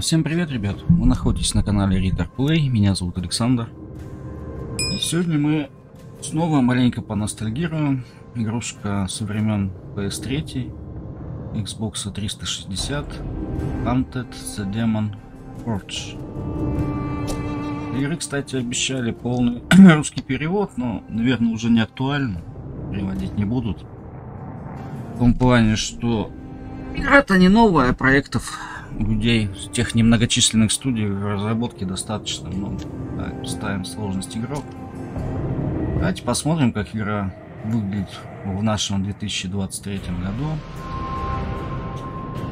Всем привет, ребят! Вы находитесь на канале RitorPlay, меня зовут Александр. И сегодня мы снова маленько поностальгируем. Игрушка со времен PS3, Xbox 360, Hunted: The Demon's Forge. Игры, кстати, обещали полный русский перевод, но, наверное, уже не актуально. Переводить не будут. В том плане, что игра-то не новая, проектов людей с тех немногочисленных студий в разработке достаточно много. Так, ставим сложность игрок. Давайте посмотрим, как игра выглядит в нашем 2023 году.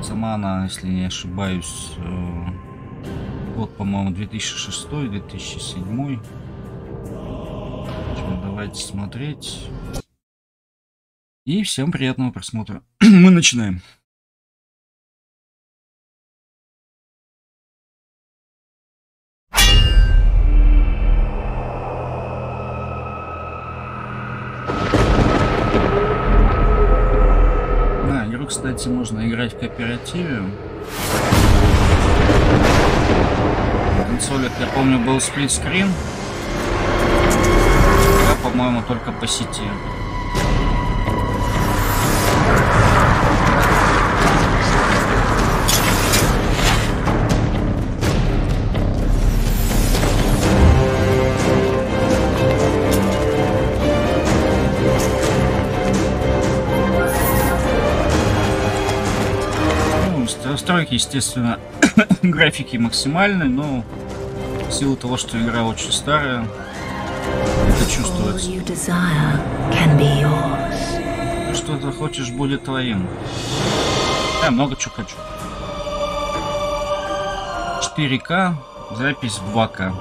Сама она, если не ошибаюсь, год, по-моему, 2006-2007. Давайте смотреть. И всем приятного просмотра. Мы начинаем. Кстати, можно играть в кооперативе. В консолях, я помню, был сплитскрин. Я, по-моему, только по сети. Настройки, естественно, графики максимальные, но в силу того, что игра очень старая, это чувствуется. Что ты хочешь, будет твоим. Я много чего хочу. 4К, запись 2К.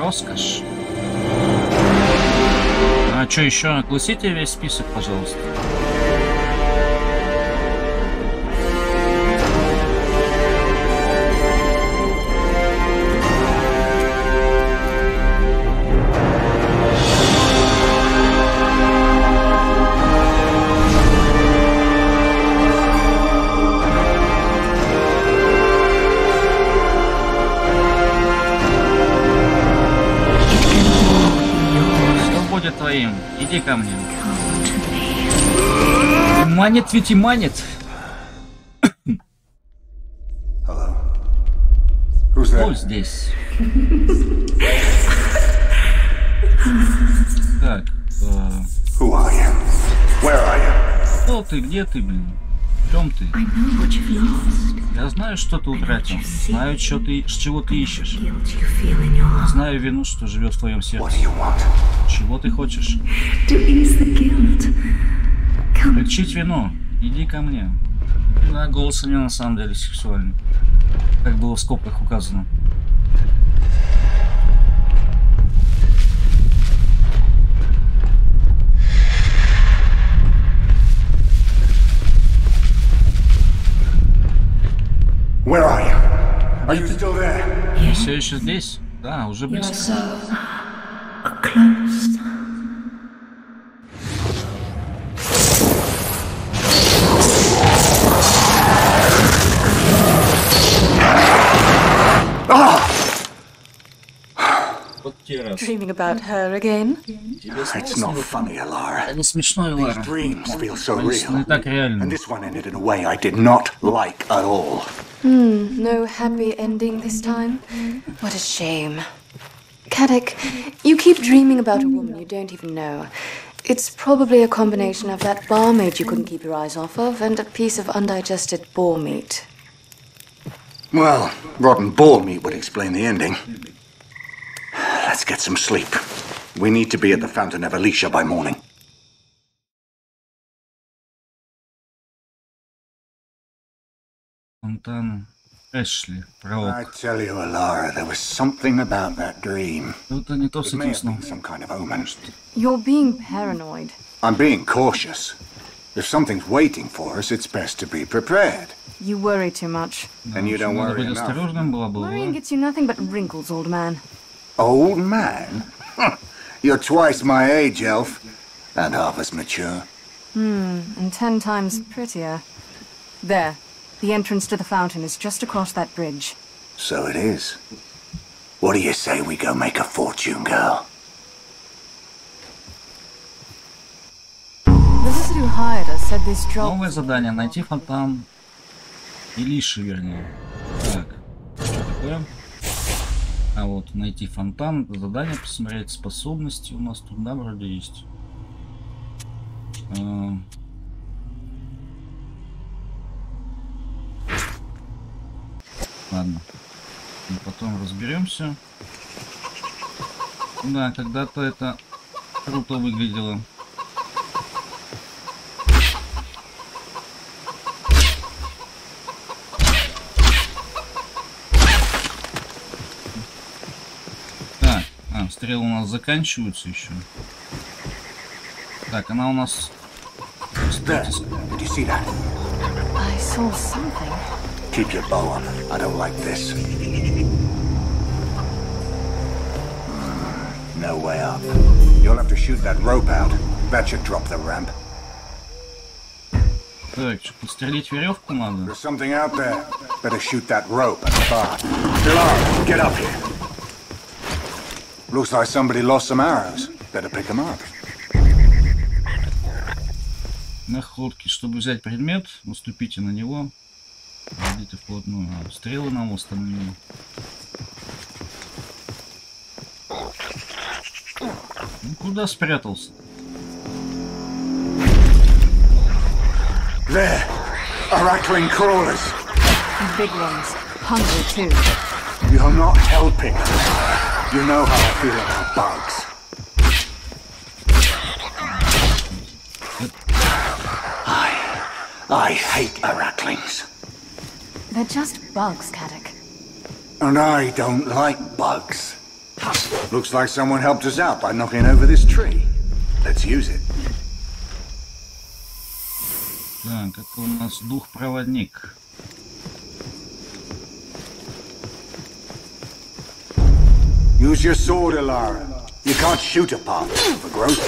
Роскошь. А что еще? Огласите весь список, пожалуйста. Иди ко мне. Манит ведь и манит. Кто здесь? Так. Кто ты? Где ты, блин? В чем ты? Я знаю, что ты утратил. Знаю, что ты, с чего ты ищешь. Знаю вину, что живет в твоем сердце. Чего ты хочешь? Лечить вину. Иди ко мне. Да, голос у меня на самом деле сексуальный. Как было в скобках указано. Where are you? Are you still there? Ты все еще здесь? Да, уже близко. Dreaming about her again? It's not funny, Alara. These dreams feel so real, and this one ended in a way I did not like at all. No happy ending this time? What a shame. Kadok, you keep dreaming about a woman you don't even know. It's probably a combination of that barmaid you couldn't keep your eyes off of and a piece of undigested boar meat. Well, rotten boar meat would explain the ending. Let's get some sleep. We need to be at the Fountain of Alicia by morning. Фонтан Эшли, пролог. I tell you, Alara, there was something about that dream. Что-то не то с этим сном. Some kind of omen. You're being paranoid. I'm being cautious. If something's waiting for us, it's best to be prepared. You worry too much. And you don't worry enough. Worrying gets you nothing but wrinkles, old man. Old man? You're twice my age, elf. And half as mature. Hmm, and 10 times prettier. There. The entrance to the fountain is just across that bridge. So it is. What do you say we go make a fortune, girl? The wizard who hired us said this job... Новое задание. Найти фонтан... Илиши, вернее. Так, что такое? А вот, найти фонтан, задание посмотреть, способности у нас тут, да, вроде есть. Ладно, и потом разберемся. Да, когда-то это круто выглядело. Так, стрелы у нас заканчиваются еще. Так, она у нас... Keep your bow on. I don't like this. No way up. You'll have to shoot that rope out. That should drop the ramp. Так, что, подстрелить веревку надо? There's something out there. Better shoot that rope at the bar. Alara, get up here. Looks like somebody lost some arrows. Better pick them up. На ходке, чтобы взять предмет, наступите на него. Идите вплотную. Стрелы нам установили. Ну куда спрятался? There are rattling crawlers. Big ones, hungry too. You are not helping. You know how I feel about bugs. I hate rattlings. They're just bugs, Kadok. And I don't like bugs. Looks like someone helped us out by knocking over this tree. Let's use it. Так, это у нас дух-проводник. Use your sword, Alara. You can't shoot a path for growth.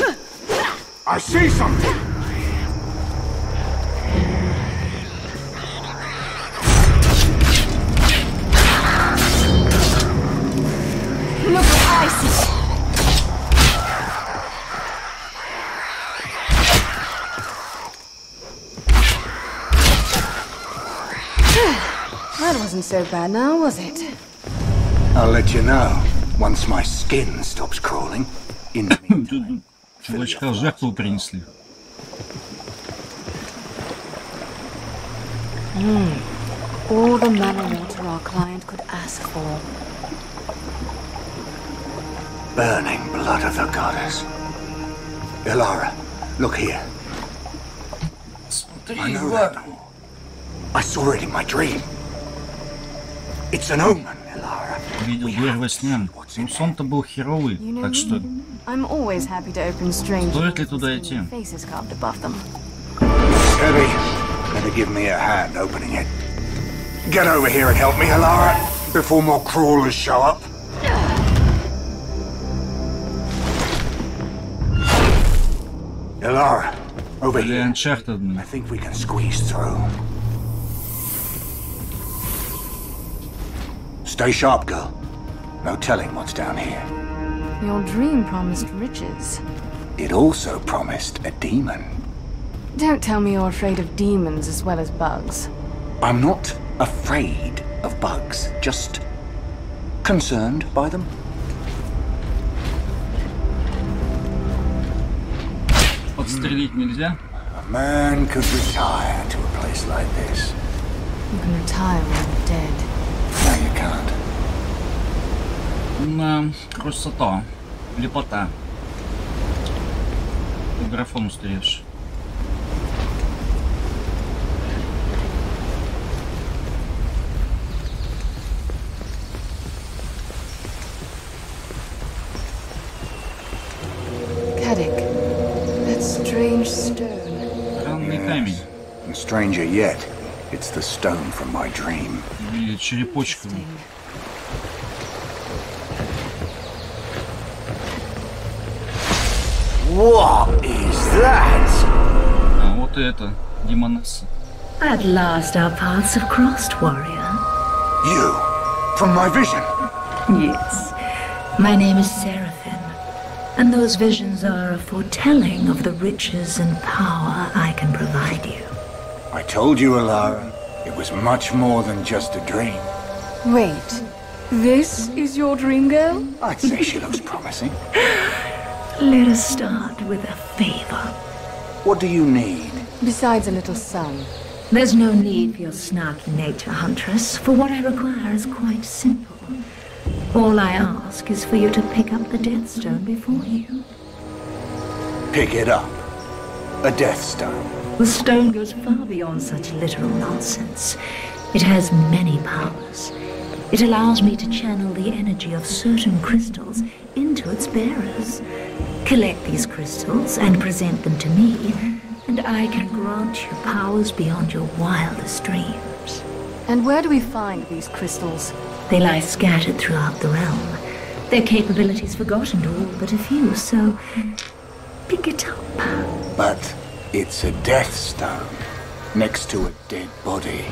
I see something. So bad now, was it? I'll let you know once my skin stops crawling. In the meantime, чувачка жертву принесли. All the manner water our client could ask for. Burning blood of the goddess. Alara, look here. I know that. I saw it in my dream. It's an omen, Alara. Видел дверь во сне. Ну, сон-то был херовый, так что... Стоит ли туда идти? Или Uncharted. Stay sharp, girl. No telling what's down here. Your dream promised riches. It also promised a demon. Don't tell me you're afraid of demons as well as bugs. I'm not afraid of bugs, just concerned by them. Подстрелить нельзя? A man could retire to a place like this. You can retire when you're dead. No, you can't. красота, лепота. Ты графон устаешь. Странный камень. Stranger yet, it's the stone from my dream. Или черепочка. What is that? А вот это демонесса. At last our paths have crossed, warrior. You from my vision. Yes, my name is Seraphim, and those visions are a foretelling of the riches and power I can provide you. I told you, Alara, it was much more than just a dream. Wait, this is your dream girl? I'd say she looks promising. Let us start with a favor. What do you need? Besides a little sun. There's no need for your snarky nature, Huntress, for what I require is quite simple. All I ask is for you to pick up the Death Stone before you. Pick it up? A Death Stone? The stone goes far beyond such literal nonsense. It has many powers. It allows me to channel the energy of certain crystals into its bearers. Collect these crystals and present them to me, and I can grant you powers beyond your wildest dreams. And where do we find these crystals? They lie scattered throughout the realm. Their capabilities forgotten to all but a few, so pick it up. But it's a death stone next to a dead body.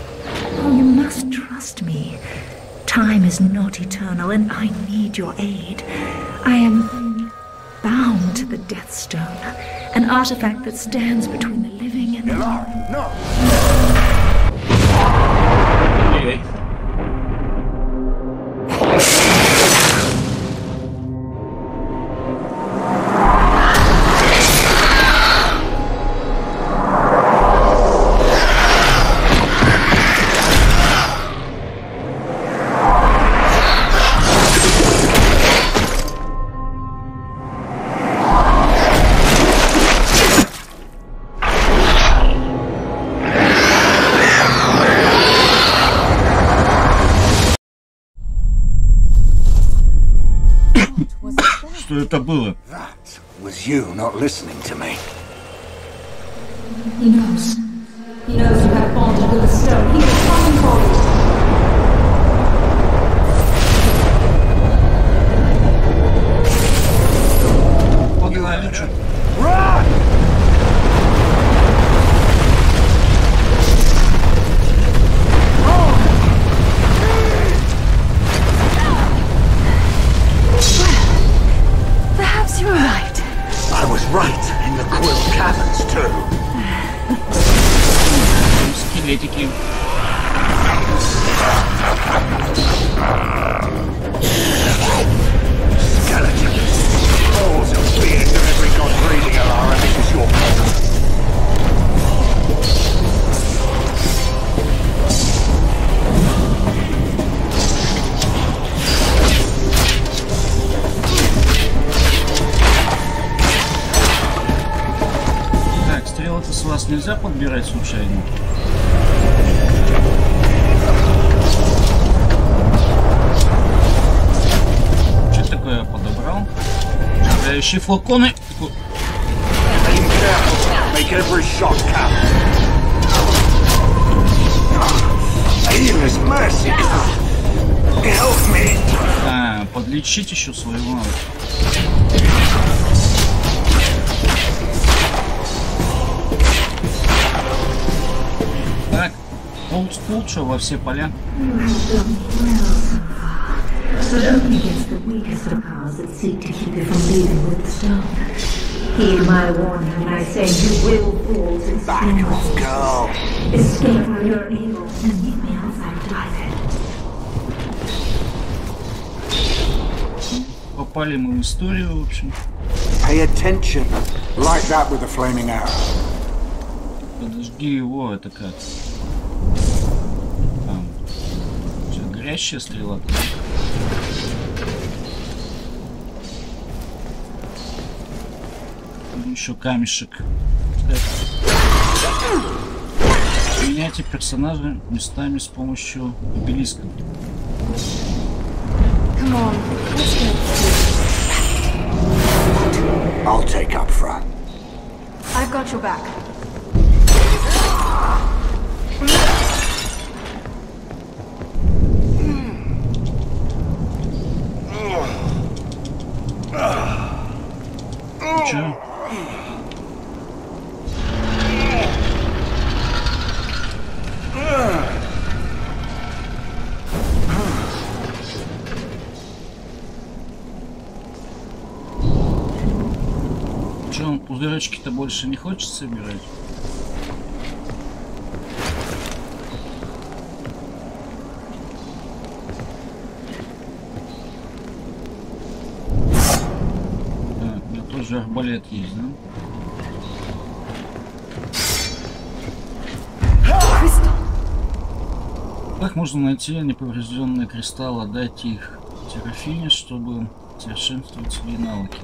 Oh, you must trust me. Time is not eternal, and I need your aid. I am bound to the Death Stone, an artifact that stands between the living and the dead. No! Okay. Это было. Нельзя подбирать случайно. Что такое я подобрал? Я ищу флаконы. А, подлечить еще своего. Лучше во все поля. Попали мы в историю, в общем. Подожди его, это как? Горящая стрела. еще камешек. Меняйте персонажа местами с помощью обелиска. I'll take up front. I've got your back. Че? Че, он пузыречки-то больше не хочет собирать? Арбалет есть, да? Как можно найти неповрежденные кристаллы, отдать их Серафиме, чтобы совершенствовать свои навыки?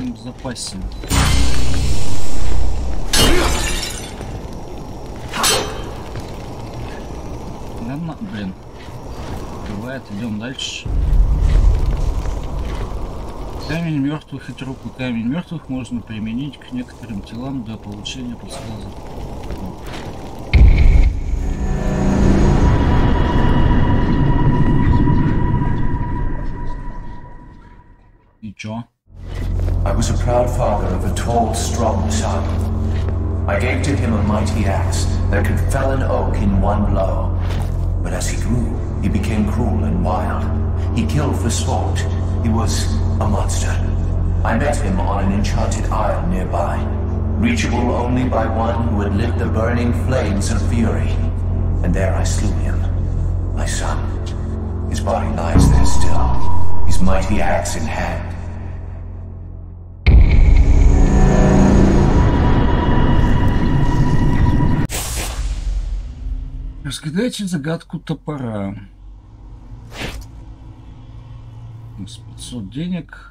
Им в запасе. Ладно, блин. Бывает, идем дальше. Камень мертвых и трупы. Камень мертвых можно применить к некоторым телам для получения подсказок. И чё? I was a proud father of a tall, strong son. I gave to him a mighty axe that could fell an oak in one blow. But as he grew, he became cruel and wild. He killed for sport. He was a monster. I met him on an enchanted isle nearby, reachable only by one who had lit the burning flames of fury. And there I slew him, my son. His body lies there still, his mighty axe in hand. Разгадайте загадку топора. 500 денег.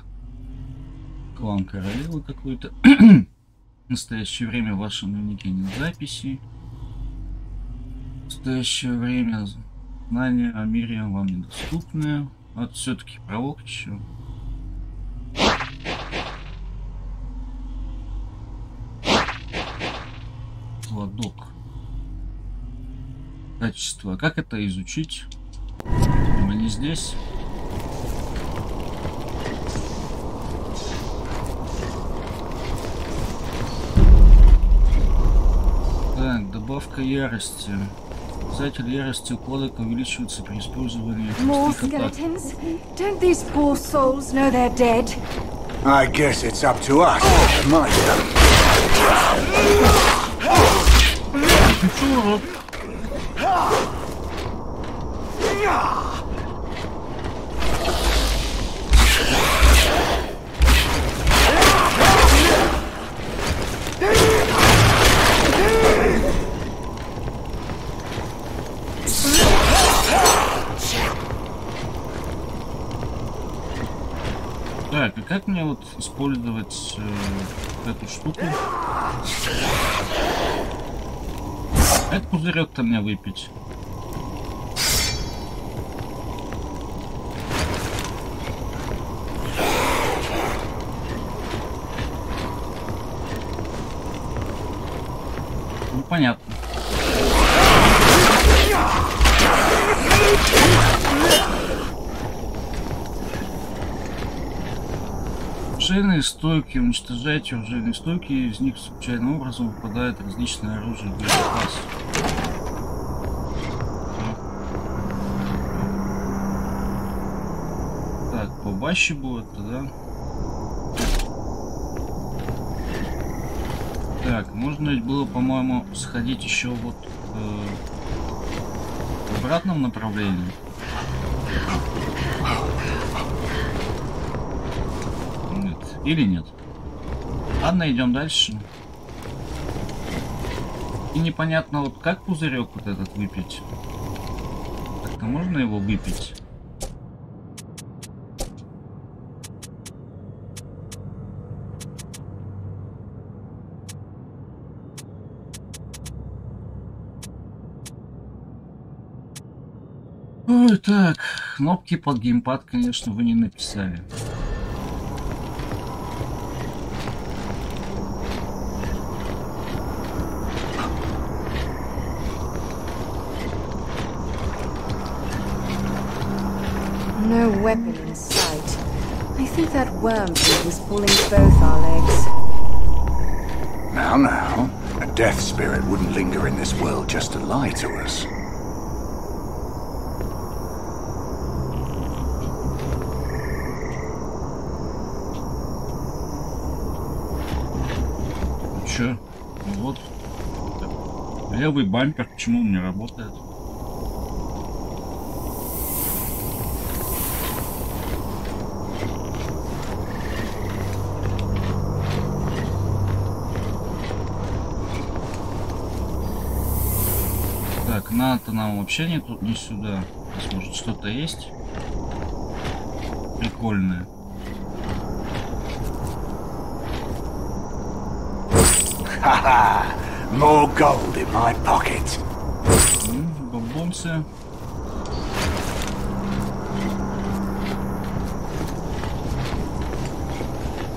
Клан королевы какой-то. В настоящее время в вашем дневнике нет записей. В настоящее время знания о мире вам недоступны. А все-таки провок чё. Ладок. Качество. Как это изучить? Мы не здесь. Так, добавка ярости. Показатель ярости у кодека увеличивается при использовании простых атак. Don't these poor souls know they're dead? I guess it's up to us. My God. Так, а как мне вот использовать эту штуку? Этот пузырек-то мне выпить. Ну понятно. Оружейные стойки. Уничтожайте оружейные стойки, и из них случайным образом выпадает различное оружие для вас. Так, побаще будет-то, да? Так, можно ведь было, по-моему, сходить еще вот в обратном направлении. Или нет? Ладно, идем дальше. И непонятно, вот как пузырек вот этот выпить. Как-то можно его выпить? Ну и так, кнопки под геймпад, конечно, вы не написали. No weapon in sight. I think that wormwood was pulling both our legs. Now, now, a death spirit wouldn't linger in this world just to lie to us. Че? Вот. Левый бампер, почему он не работает? Надо-то нам вообще не тут, не сюда. Здесь, может, что-то есть прикольное. Ха-ха! More gold in my pocket. Бомбонцы.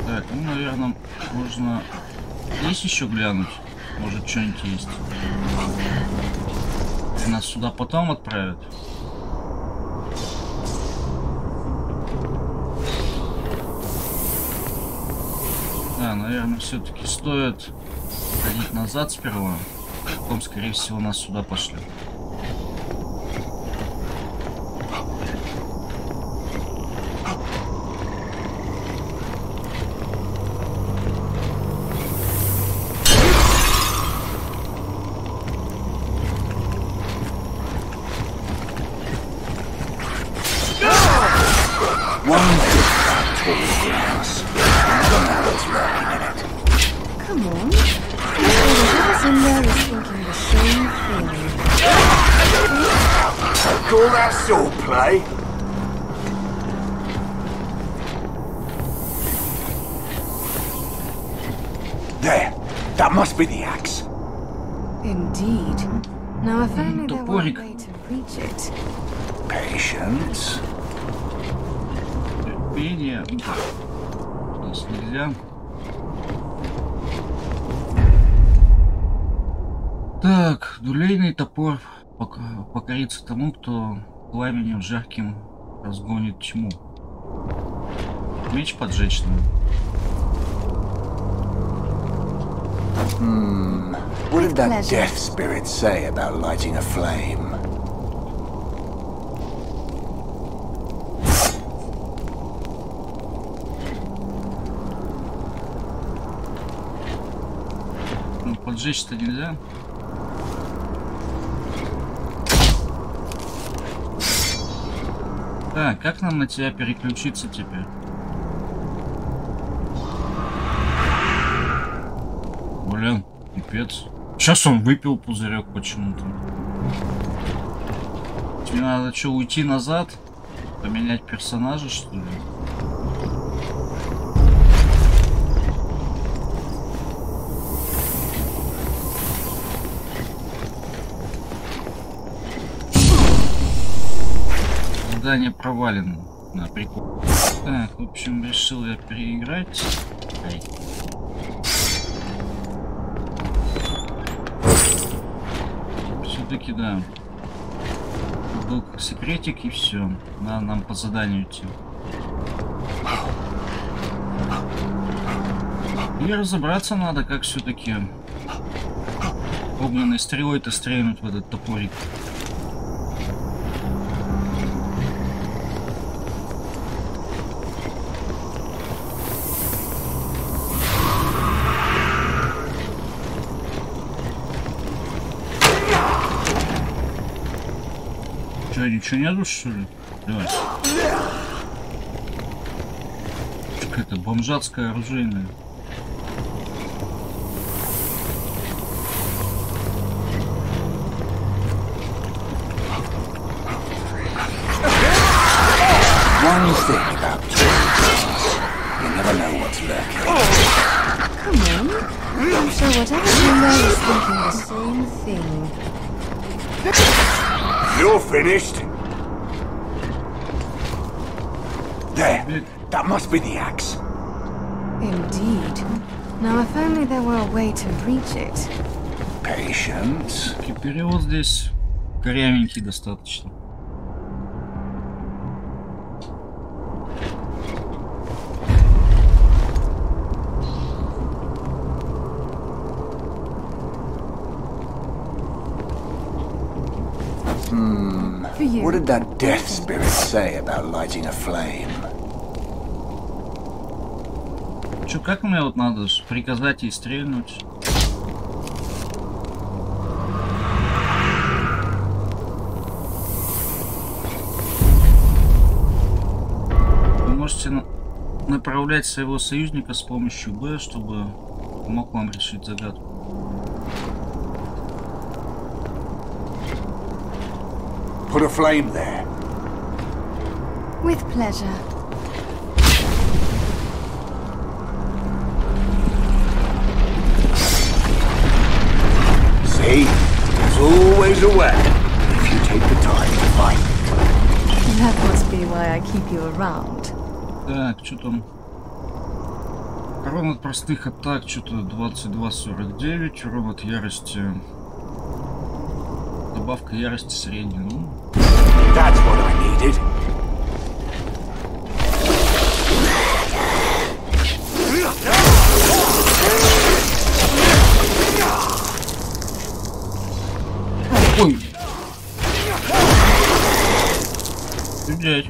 Так, ну, наверное, можно здесь еще глянуть. Может, что-нибудь есть. Нас сюда потом отправят. Да, наверное, все-таки стоит ходить назад сперва, потом, скорее всего, нас сюда пошлют. Топор покорится тому, кто пламенем жарким разгонит тьму. Меч поджечь нам. What did that death spirit say about lighting a flame? Ну, поджечь-то нельзя. Так, как нам на тебя переключиться теперь? Блин, пипец. Сейчас он выпил пузырек почему-то. Тебе надо что, уйти назад? Поменять персонажа, что ли? Задание провалено. На прикол. Так, в общем, решил я переиграть. Ай. Все-таки да. Был как секретик и все. Надо нам по заданию идти. И разобраться надо, как все-таки огненной стрелой-то стрельнуть в этот топорик. Ничего нету, что ли? Давай. Какая-то бомжатская оружейная. You're finished. There. That must be the axe. Indeed. Now, if only there were a way to reach it. Patience. Перевод здесь корявенький достаточно. What did that death spirit say about lighting a flame? Чё, как мне вот надо приказать ей стрельнуть? Вы можете направлять своего союзника с помощью Б, чтобы мог вам решить загадку. Put a flame there. With pleasure. See, there's always a way if you take the time to find it. That must be why I keep you around. Так, что там? Урон от простых атак что-то 22-49, урон от ярости. Добавка ярости средняя, ну. That's what I needed. Ой. Блядь.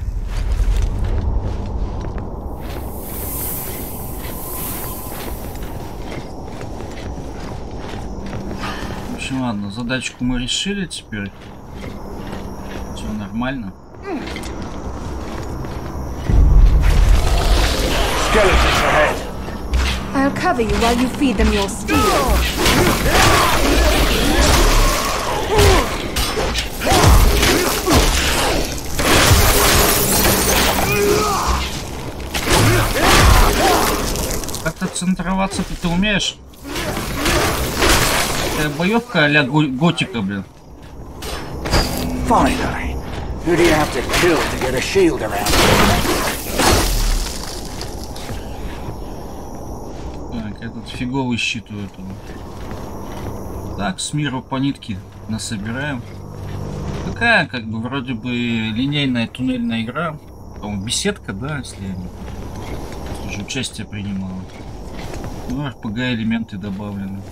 В общем, ладно, задачку мы решили теперь. Все нормально. Skeletons ahead. I'll cover you while you feed them your steel. Как-то центроваться ты умеешь? Это боевка а-ля готика, блин. Так, этот фиговый щит у этого. Так, с миру по нитке насобираем. Такая, как бы, вроде бы линейная туннельная игра. По-моему, беседка, да, если я не... уже участие принимала. Ну, RPG элементы добавлены.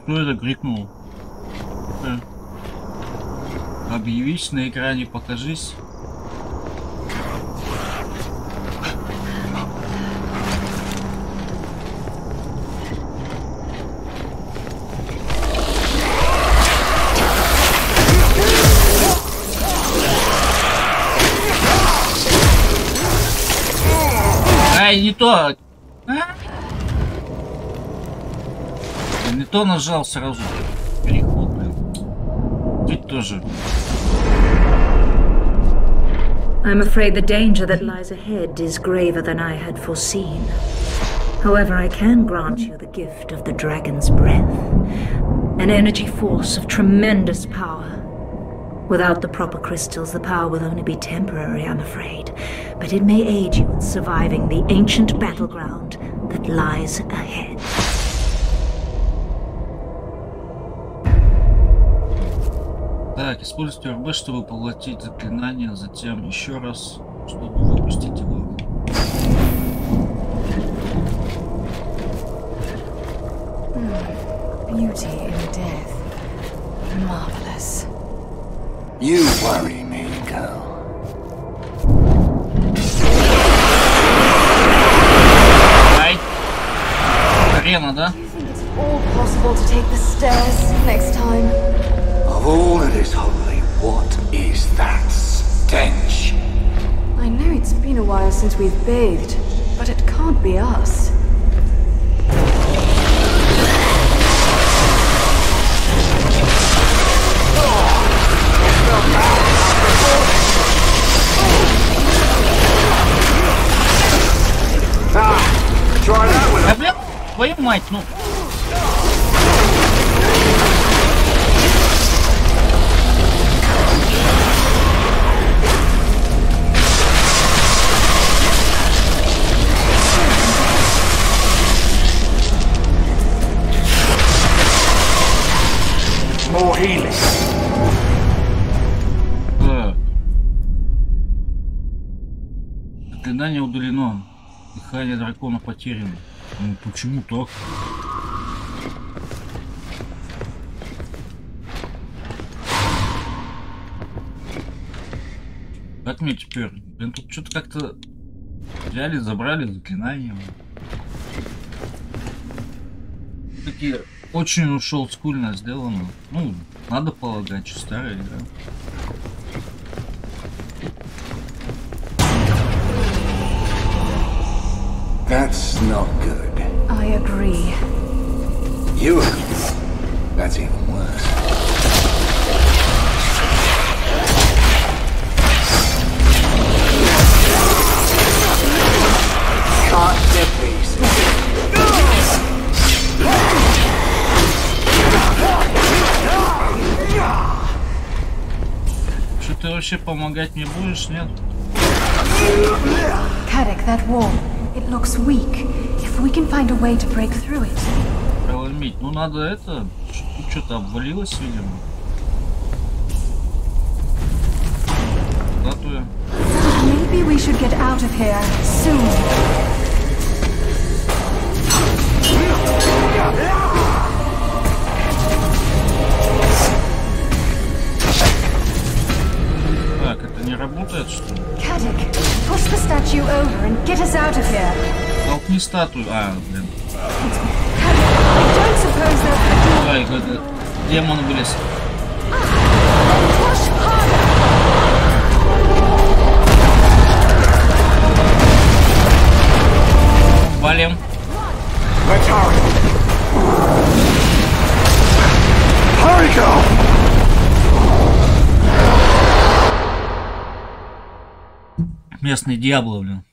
Кто это крикнул? Объявись на экране, покажись. Ай, не то! Не то нажал сразу. Переход, блин. Ведь тоже. I'm afraid the danger that lies ahead is graver than I had foreseen. However, I can grant you the gift of the dragon's breath, an energy force of tremendous power. Without the proper crystals, the power will only be temporary, I'm afraid, but it may aid you in surviving the ancient battleground that lies ahead. Так, используйте РБ, чтобы поглотить заклинание, затем еще раз, чтобы выпустить его. Beauty in death. Marvelous. You worry me, girl. Ай! Арена, да? Of all that is holy, what is that stench? I know it's been a while since we've bathed, but it can't be us. Да, блин, твою мать, ну. заклинание удалено. Дыхание дракона потеряно. Ну почему так? Как мне теперь? Блин, тут что-то как-то взяли, забрали заклинание. Такие очень уж олдскульно сделано. Ну, надо полагать, что старая игра. That's not good. I agree. You? That's even worse. Cut the pieces. Что ты вообще помогать не будешь, нет? Kadok, that wall. It looks weak. If we can find a way to break through it. Проломить. Ну надо это. Что-то обвалилось, видимо. Статуя. Maybe we should get out of here soon. Так, это не работает, что ли? Kadok. Push the statue over and get us out of here. Толкни статую. А, блин. Ай, демон вылез. Валим. Местный дьявол, блин.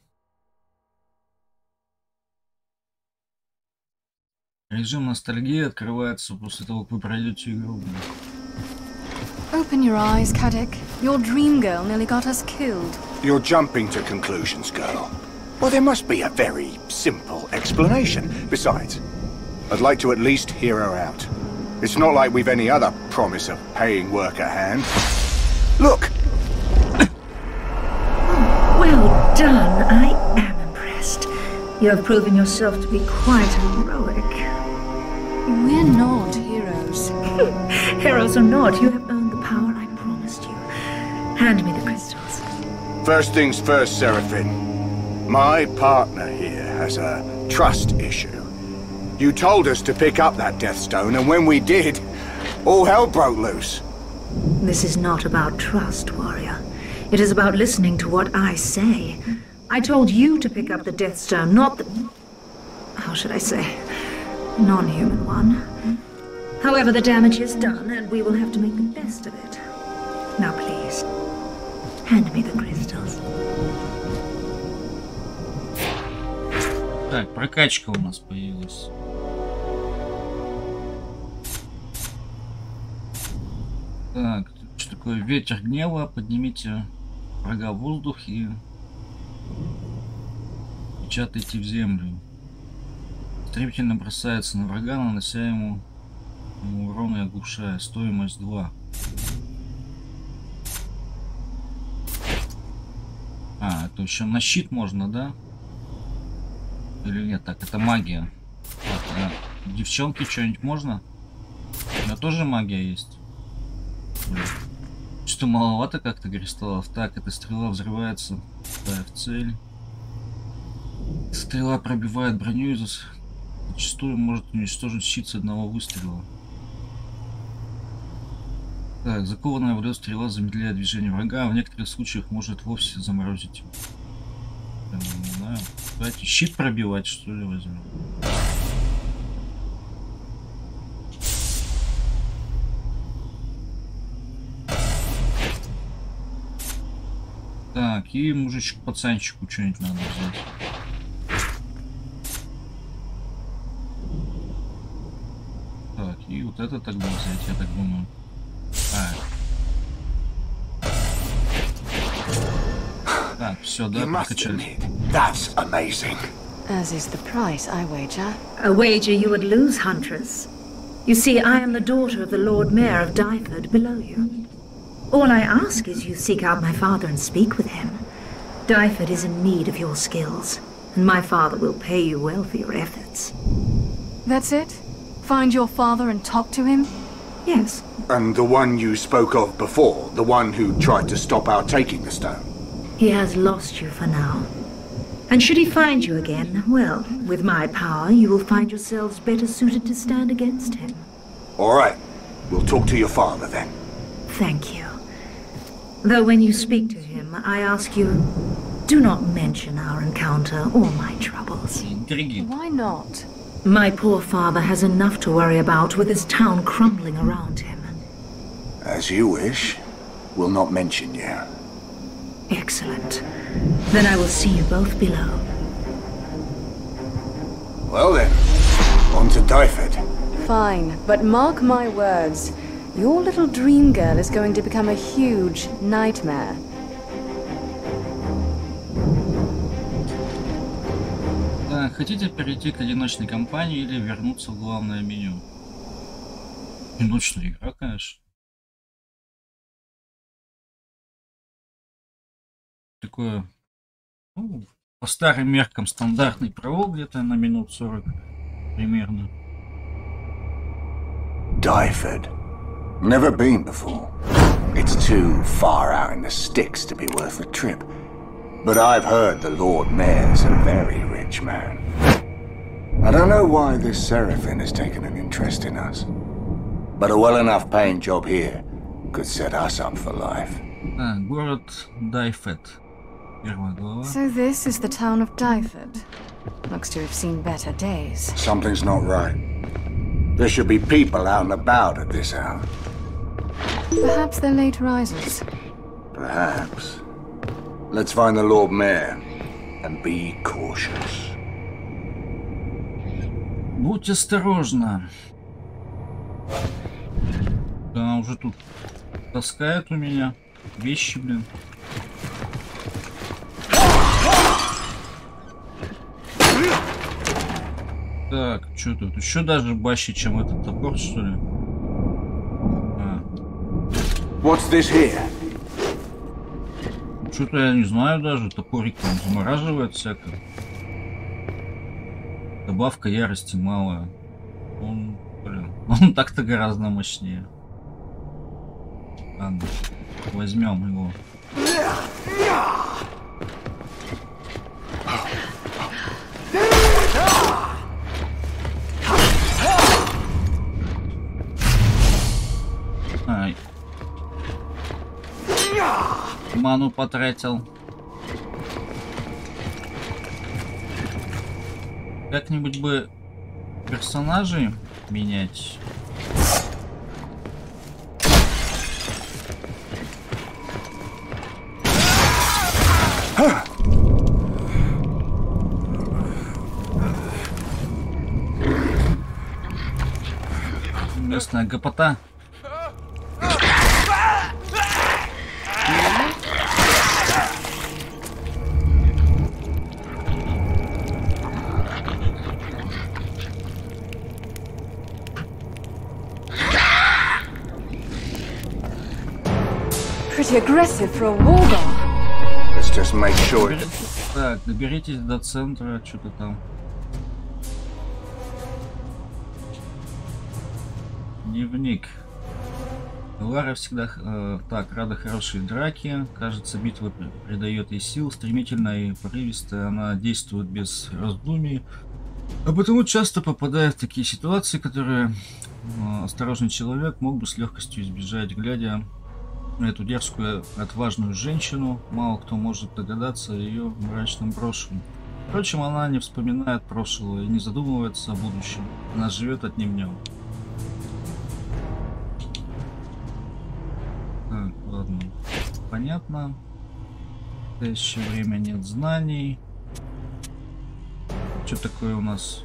Режим ностальгии открывается после того, как вы пройдете игру. Блин. Open your eyes, Kadok. Your dream girl nearly got us killed. You're jumping to conclusions, girl. Well, there must be a very simple explanation. Besides, I'd like to at least hear her out. It's not like we've any other promise of paying work at hand. Look. Well done. I am impressed. You have proven yourself to be quite heroic. We're not heroes. Heroes or not, you have earned the power I promised you. Hand me the crystals. First things first, Seraphim. My partner here has a trust issue. You told us to pick up that Death Stone, and when we did, all hell broke loose. This is not about trust, warrior. It is about listening to what I say. I told you to pick up the Death Stone, not the... how should I say? Non-human one. However, the damage is done, and we will have to make the best of it. Now please, hand me the crystals. Так, прокачка у нас появилась. Так, что такое ветер гнева? Поднимите... врага в воздух и печатайте в землю. Стремительно бросается на врага, нанося ему урон и оглушая. Стоимость 2. А, это еще на щит можно, да? Или нет? Так, это магия. Так, а девчонки что-нибудь можно? У меня тоже магия есть. Что-то маловато как-то кристаллов. Так, эта стрела взрывается. Ставь цель. Стрела пробивает броню и зачастую может уничтожить щит с одного выстрела. Так, закованная в лед стрела замедляет движение врага, а в некоторых случаях может вовсе заморозить. Там, не знаю. Давайте щит пробивать, что ли, возьмем. Так, и мужичку-пацанчику что-нибудь надо взять. Так, и вот это тогда взять, я так думаю. А. Так, все, да, прокачали. That's amazing. As is the price, I wager. A wager you would lose, Huntress. You see, I am the daughter of the Lord Mayor of Dyfed below you. All I ask is you seek out my father and speak with him. Dyfed is in need of your skills, and my father will pay you well for your efforts. That's it? Find your father and talk to him? Yes. And the one you spoke of before, the one who tried to stop our taking the stone? He has lost you for now. And should he find you again, well, with my power, you will find yourselves better suited to stand against him. All right. We'll talk to your father then. Thank you. Though when you speak to him, I ask you, do not mention our encounter or my troubles. Why not? My poor father has enough to worry about with his town crumbling around him. As you wish. We'll not mention you. Excellent. Then I will see you both below. Well then, on to Dyfed. Fine, but mark my words. Your little dream girl is going to become a huge nightmare. Так, хотите перейти к одиночной кампании или вернуться в главное меню? Одиночная игра, конечно. Такое, ну, по старым меркам стандартный пролог где-то на минут 40 примерно. Dyfed. Never been before. It's too far out in the sticks to be worth the trip. But I've heard the Lord Mayor's a very rich man. I don't know why this Seraphim has taken an interest in us. But a well enough paying job here could set us up for life. Город Dyfed. Первая глава. So this is the town of Dyfed. Looks to have seen better days. Something's not right. There should be people out and about at this hour. Perhaps they're late risers. Perhaps. Let's find the Lord Mayor and be cautious. Будь осторожна. Да, она уже тут таскает у меня вещи, блин. Так, что тут? Еще даже баще, чем этот топор, что ли? What's this here? Что-то я не знаю даже, топорик там замораживает всякое. Добавка ярости малая. Он, блин, он так-то гораздо мощнее. Ладно, возьмем его. Ай. Ману потратил. Как-нибудь бы персонажей менять. Местная гопота. Так, доберитесь до центра, что-то там. Дневник. Лара всегда так рада хорошей драке. Кажется, битва придает ей сил. Стремительно и порывисто она действует без раздумий. А потому часто попадает в такие ситуации, которые осторожный человек мог бы с легкостью избежать, глядя эту дерзкую, отважную женщину. Мало кто может догадаться о ее мрачном прошлом. Впрочем, она не вспоминает прошлое и не задумывается о будущем. Она живет одним днем. Так, ладно. Понятно. В настоящее время нет знаний. Что такое у нас?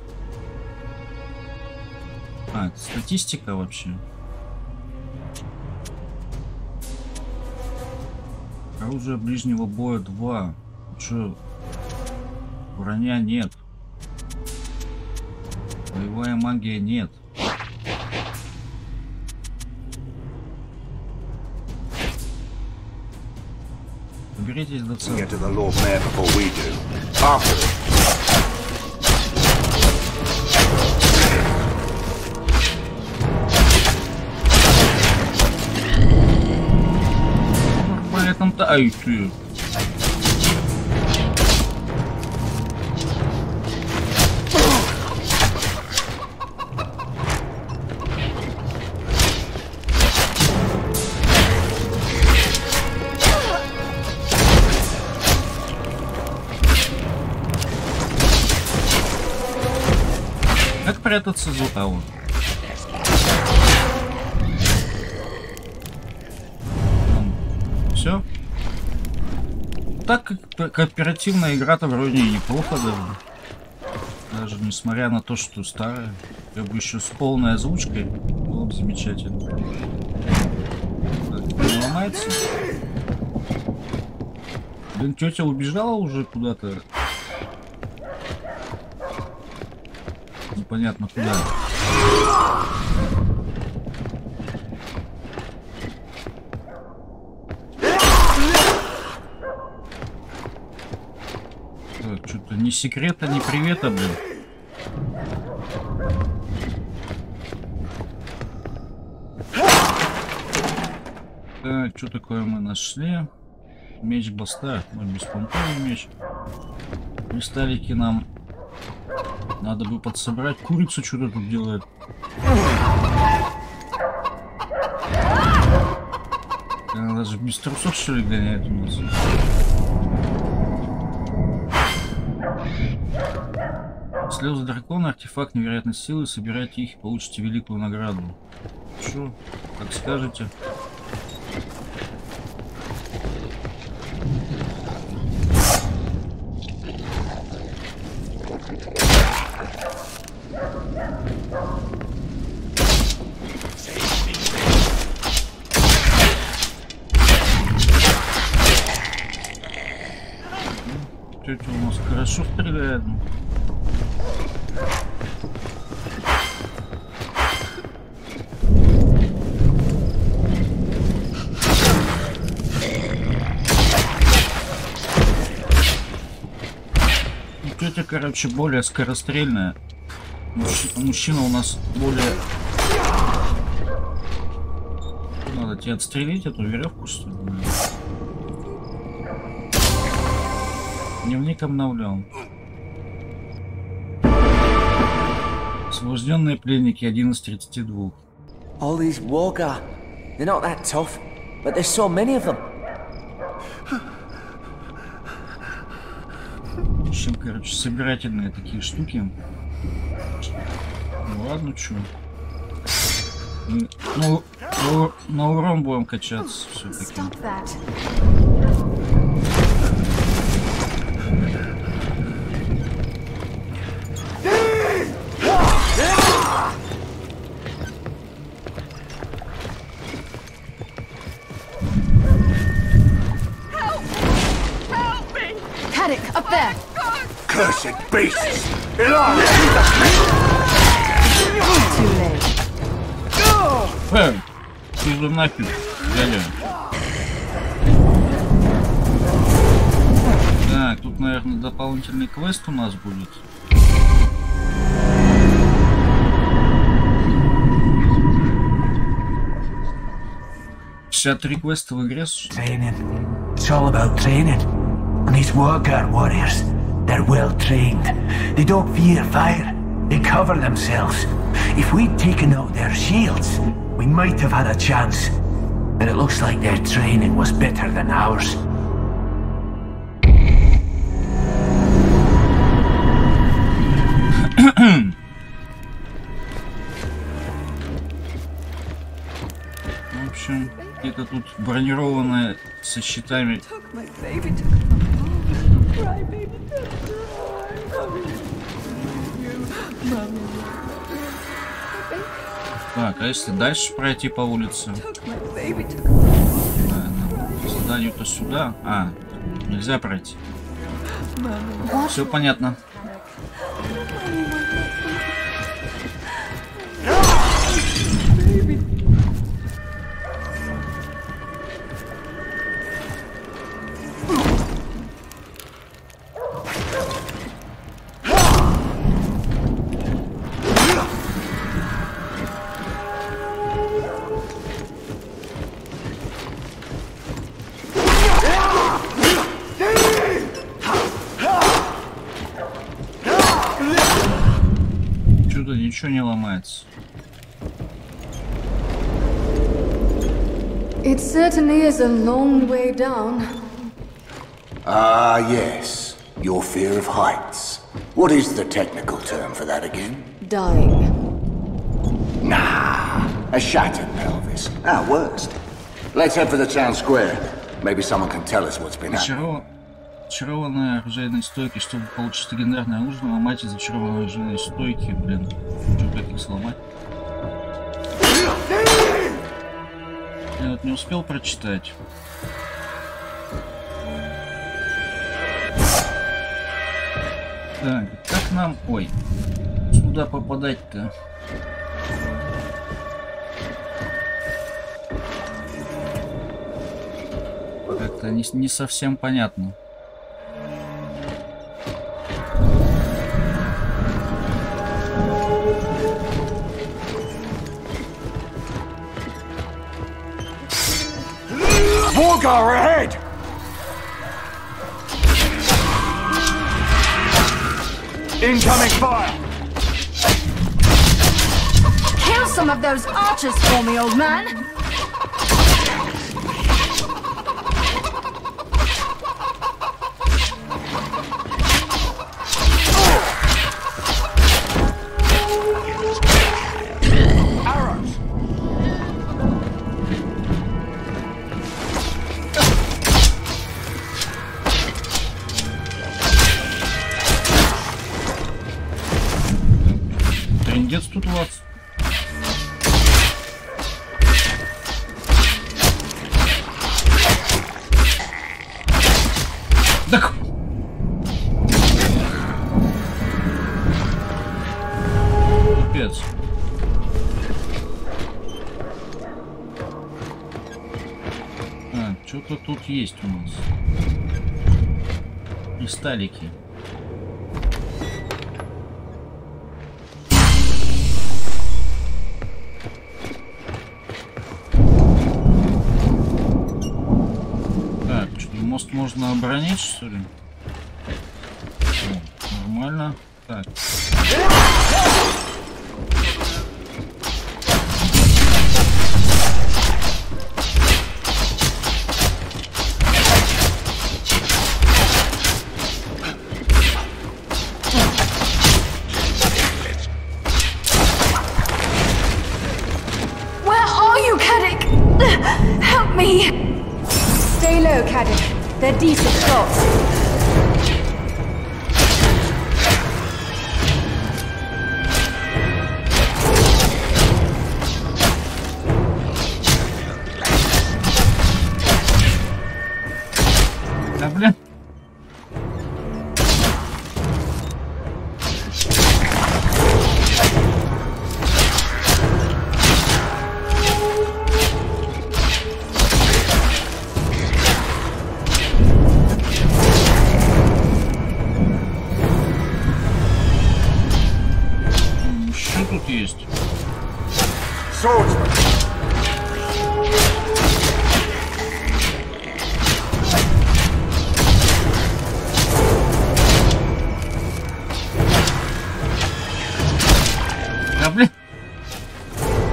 А, это статистика вообще. Оружие ближнего боя 2. Че? Броня нет. Боевая магия нет. Берите из ДЦ. Ай ты. Как прятаться за ау? Все. Так как кооперативная игра-то вроде и неплохо даже несмотря на то, что старая, как бы еще с полной озвучкой, было бы замечательно. Так, не ломается. Блин, тетя убежала уже куда-то. Непонятно куда. Что-то ни секрета, ни привета, блин. Так, что такое мы нашли? Меч Баста. Мы беспонтовый меч. Кристаллики нам надо бы подсобрать. Курица что-то тут делает. Она даже без трусов, что ли, гоняет у нас. Слезы дракона, артефакт невероятной силы, собирайте их и получите великую награду. Что? Как скажете. Тетя у нас хорошо стреляет. Тетя, короче, более скорострельная. Мужчина у нас более... Надо тебе отстрелить эту веревку, что ли? Дневник обновлен. Освобожденные пленники 1 из 32. All these Wargar, they're not that tough, but there's so many of them. В общем, короче, собирательные такие штуки. Ну ладно, чё. Ну, на урон будем качаться все-таки. Cursed beasts! Alara! Too late. Фэн, ты же нафиг, дядя. Так, тут, наверное, дополнительный квест у нас будет. Сейчас 3 квеста в игре. It's all about training. And these Wargar warriors, they're well trained. They don't fear fire. They cover themselves. If we'd taken out their shields, we might have had a chance. But it looks like their training was better than ours. В общем, где-то тут бронированная со щитами. Так, а если дальше пройти по улице? Да, заданию-то сюда. А, нельзя пройти. Все понятно. отсюда ничего не ломается. It certainly is a long way down. Ah, yes. Your fear of heights. What is the technical term for that again? Dying. Nah, a shattered pelvis. Our worst. Let's head for the town square. Maybe someone can tell us what's been happening. Зачарованная оружейной стойки, чтобы получить легендарное оружие, ломать из зачарованной оружейной стойки, блин. Что, как их сломать? Я вот не успел прочитать. Так, как нам... Ой, сюда попадать-то? Как-то не совсем понятно. Wargar ahead! Incoming fire! Kill some of those archers for me, old man! Есть у нас кристаллики. Так, что-то мост можно оборонить, что ли? О, нормально. Так. They're decent shots. Да, блин.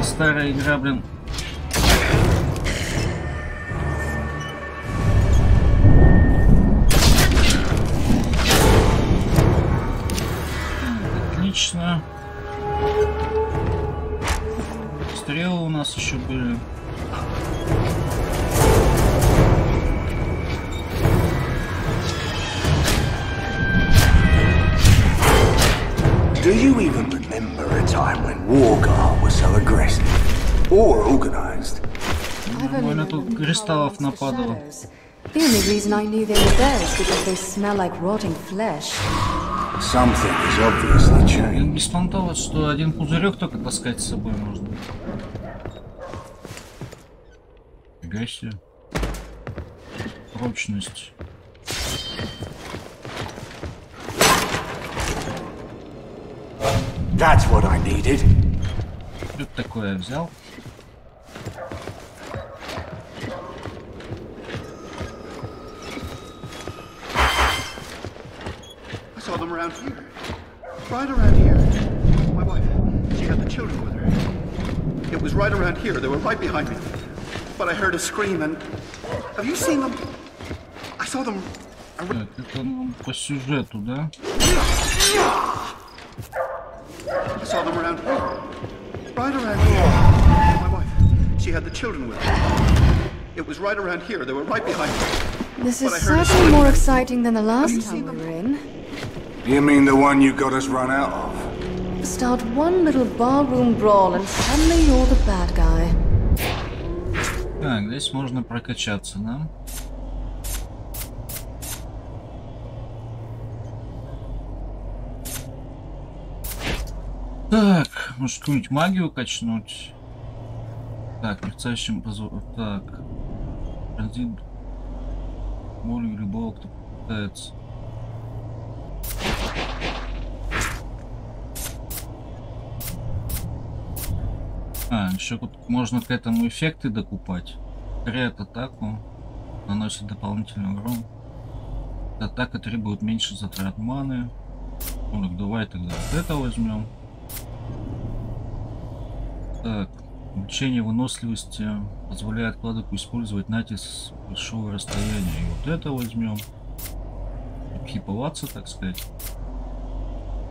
Старая игра, блин. Отлично. Стрелы у нас еще были. Do you even remember a time when Wargar was so aggressive or organized? Нормально тут кристаллов нападало. The only reason I knew they were there is because they smell like rotting flesh. Something is obviously changed. Не спонталось, что один пузырек только таскать с собой можно. Гайся. Прочность. That's what I needed. Что такое взял? I saw them around here. Right around here. My wife. had the children with her. It was right around here. They were right behind me. But I heard a scream and... Have you seen them? I saw them... Так, это по сюжету, да? I saw them around here. Right around here. My wife. She had the children with her. It was right around here. They were right behind me. This is certainly more exciting than the last time we were in. You mean the one you got us run out of? Start one little barroom brawl and suddenly you're the bad guy. Так, здесь можно прокачаться, да? Так, может какую-нибудь магию качнуть? Так, мерцающим позором. Так. Один болью любого, кто пытается. А, еще тут можно к этому эффекты докупать. Ускоряет атаку, наносит дополнительный урон. Атака требует меньше затрат маны. Ну, так давай тогда вот это возьмем. Так, увеличение выносливости позволяет кладоку использовать натиск с большого расстояния. И вот это возьмем. Хиповаться, так сказать.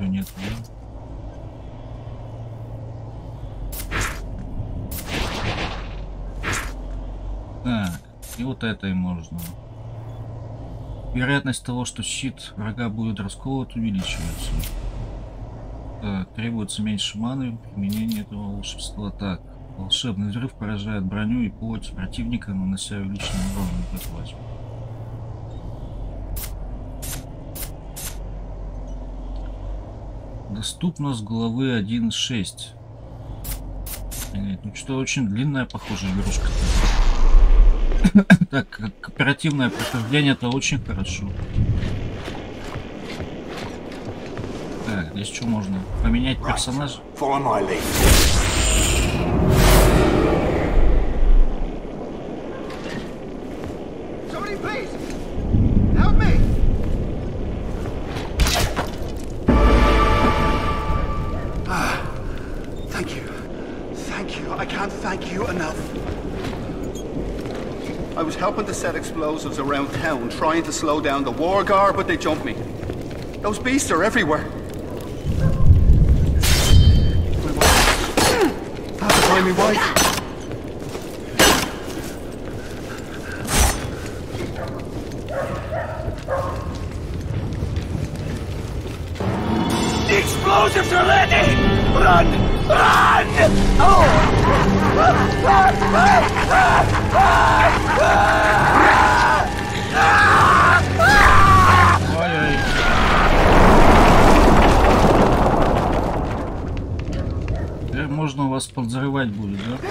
Нет, да? Так, и вот это и можно. Вероятность того, что щит врага будет расколот, увеличивается. Так, требуется меньше маны, применение этого волшебства. Так, волшебный взрыв поражает броню и плоть противника, нанося увеличенный урон. Вот это возьму. Доступность главы 1.6. Ну что, очень длинная, похоже, игрушка. Так, кооперативное прохождение это очень хорошо. Так, здесь что можно? Поменять персонажа? Helping to set explosives around town, trying to slow down the Wargar, but they jumped me. Those beasts are everywhere. I have to find me wife. The explosives are ready! Run! Run! Oh! Теперь можно вас подзрывать будет, да?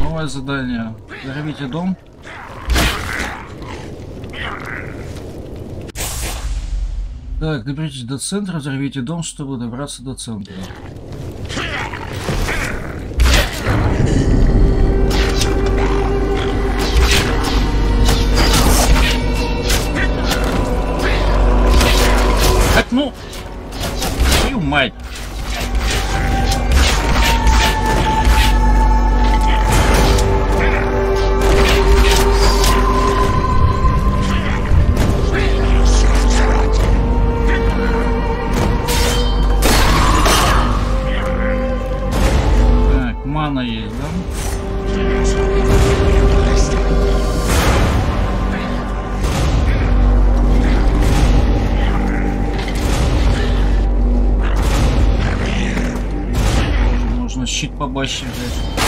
Новое задание. Взорвите дом. Так, доберитесь до центра, взорвите дом, чтобы добраться до центра. Так, ну... Твою мать! Есть, да? Нужно щит побольше взять.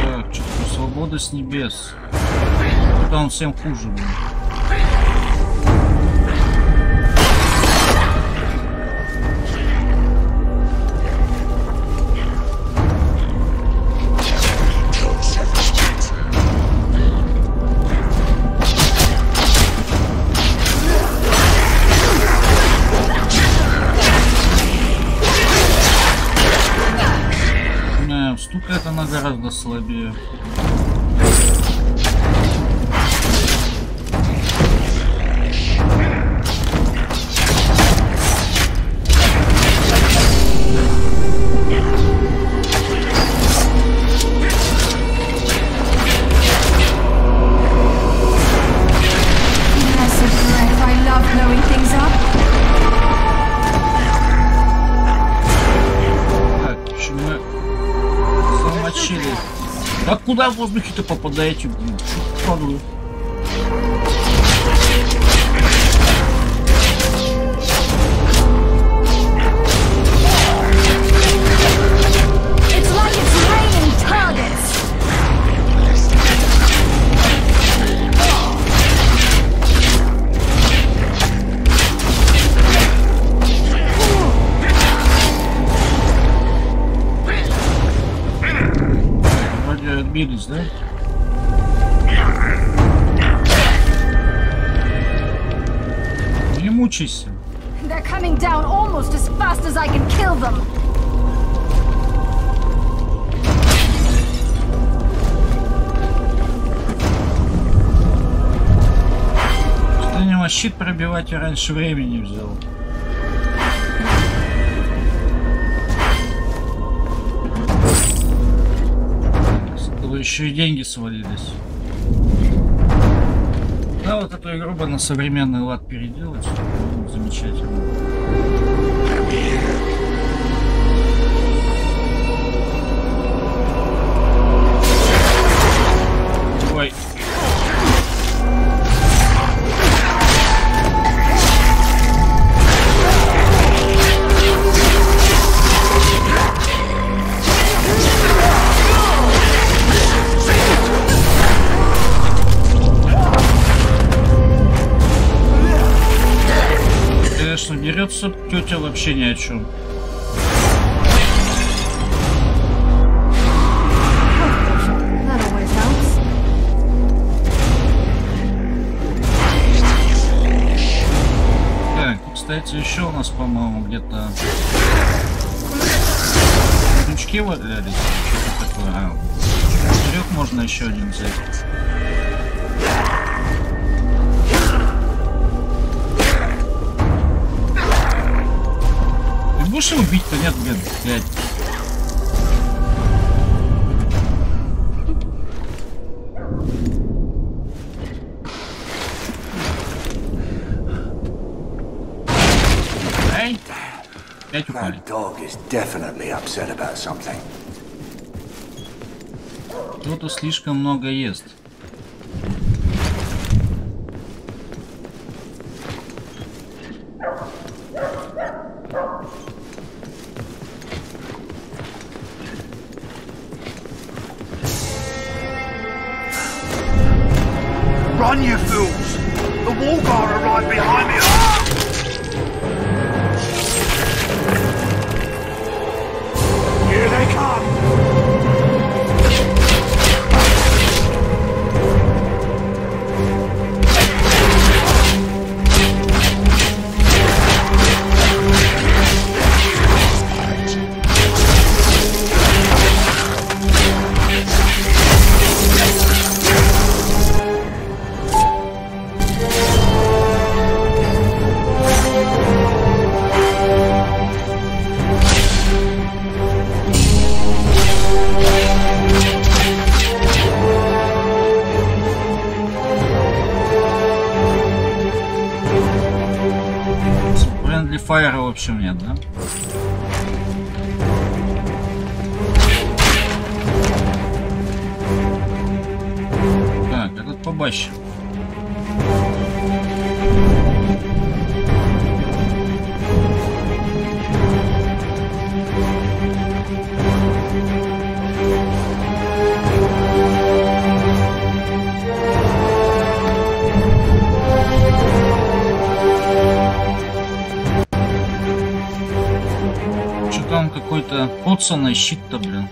Так, чувство свободы с небес. Тут он всем хуже будет. это она гораздо слабее. Куда в воздухе-то попадаете, блин? Чё падаю? Бились, да? Не мучайся. Станем щит пробивать, я раньше времени взял. Еще и деньги свалились. Да, вот эту игру бы на современный лад переделать. Замечательно. Ой. Дерется тетя вообще ни о чем. Так, кстати, еще у нас, по-моему, где-то ключки валялись. Что-то такое. А, козырек можно еще один взять. Будешь его бить-то? Нет, блин, блядь. Эй, опять упали. Кто-то слишком много ест. Файра, в общем, нет, да? Так, этот побаще. Какой-то поцанный щит-то, блин.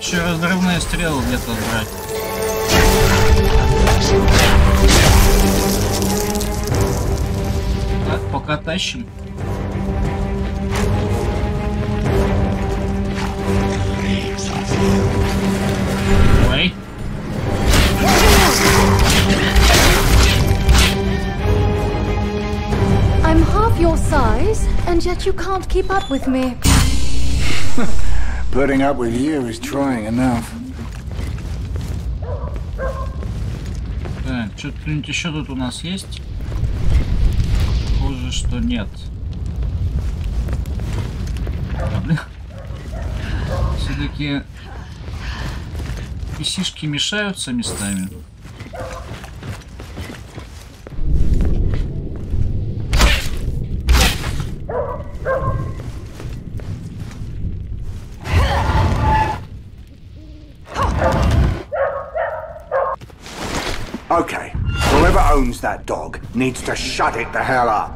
короче, разрывные стрелы где-то брать. Так, пока тащим. Ой. I'm half your size, and yet you can't keep up with me. Putting up with you is trying enough. Так, что-нибудь еще тут у нас есть? Похоже, что нет. Все-таки писишки мешаются местами. Okay, whoever owns that dog needs to shut it the hell up.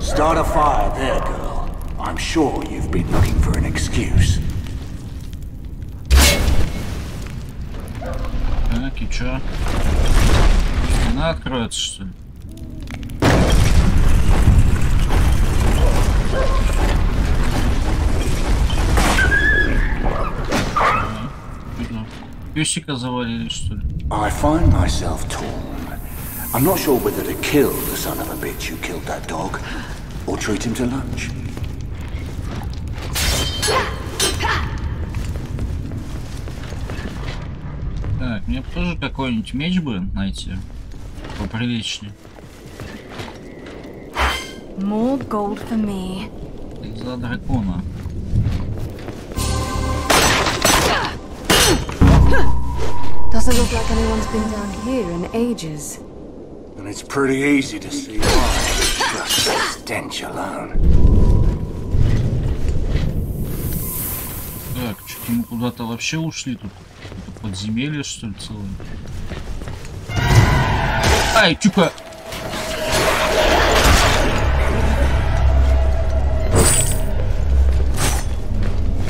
Start a fire there, girl. I'm sure you've been looking for an excuse. Okay, чё? Она откроется, что ли? Пёсика завалили, что ли? I find myself torn. I'm not sure whether to kill the son of a bitch who killed that dog or treat him to lunch. Так, мне тоже какой-нибудь меч бы найти. Поприличнее. More gold for me. За дракона. Doesn't look like anyone's been down here in ages. And it's pretty easy to see why. Just the stench alone. Так, что-то мы куда-то вообще ушли тут. Это подземелье, что ли, целое? Ай, тюка!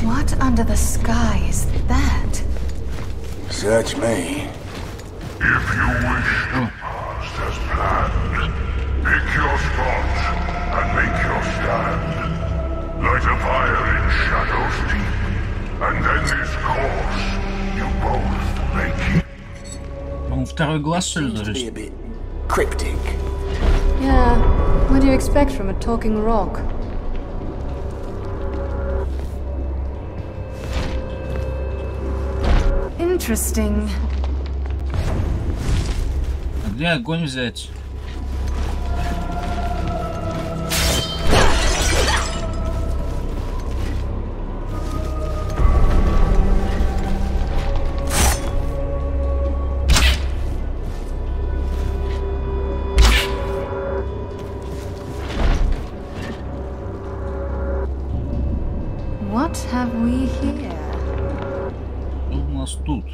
What under the sky is that? Search me. If you wish to pass as planned, pick your spot and make your stand. Light a fire in shadows deep, and then this course you both may keep. Он второй глаз, что ли, зарежет? Cryptic. Yeah, what do you expect from a talking rock? Interesting. А где огонь взять? Тут.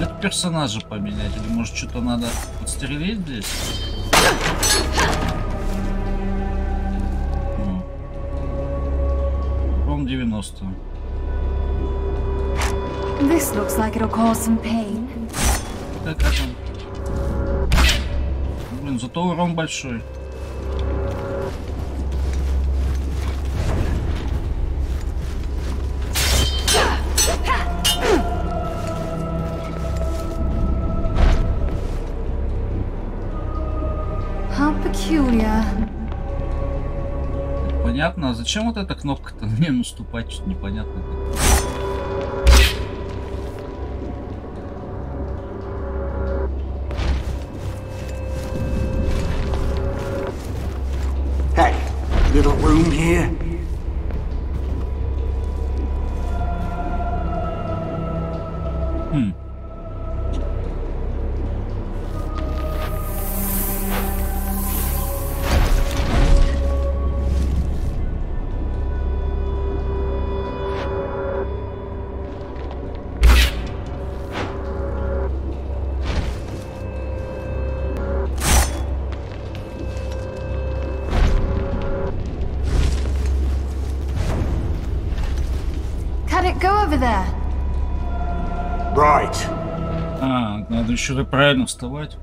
Это персонажа поменять, или может что-то надо подстрелить здесь? Ром 90. This looks like it'll cause some pain. Так, как он? Блин, зато урон большой. Понятно, а зачем вот эта кнопка-то мне наступать, что-то непонятно. Hey, little room here. Go over there. Right. А, надо еще правильно вставать.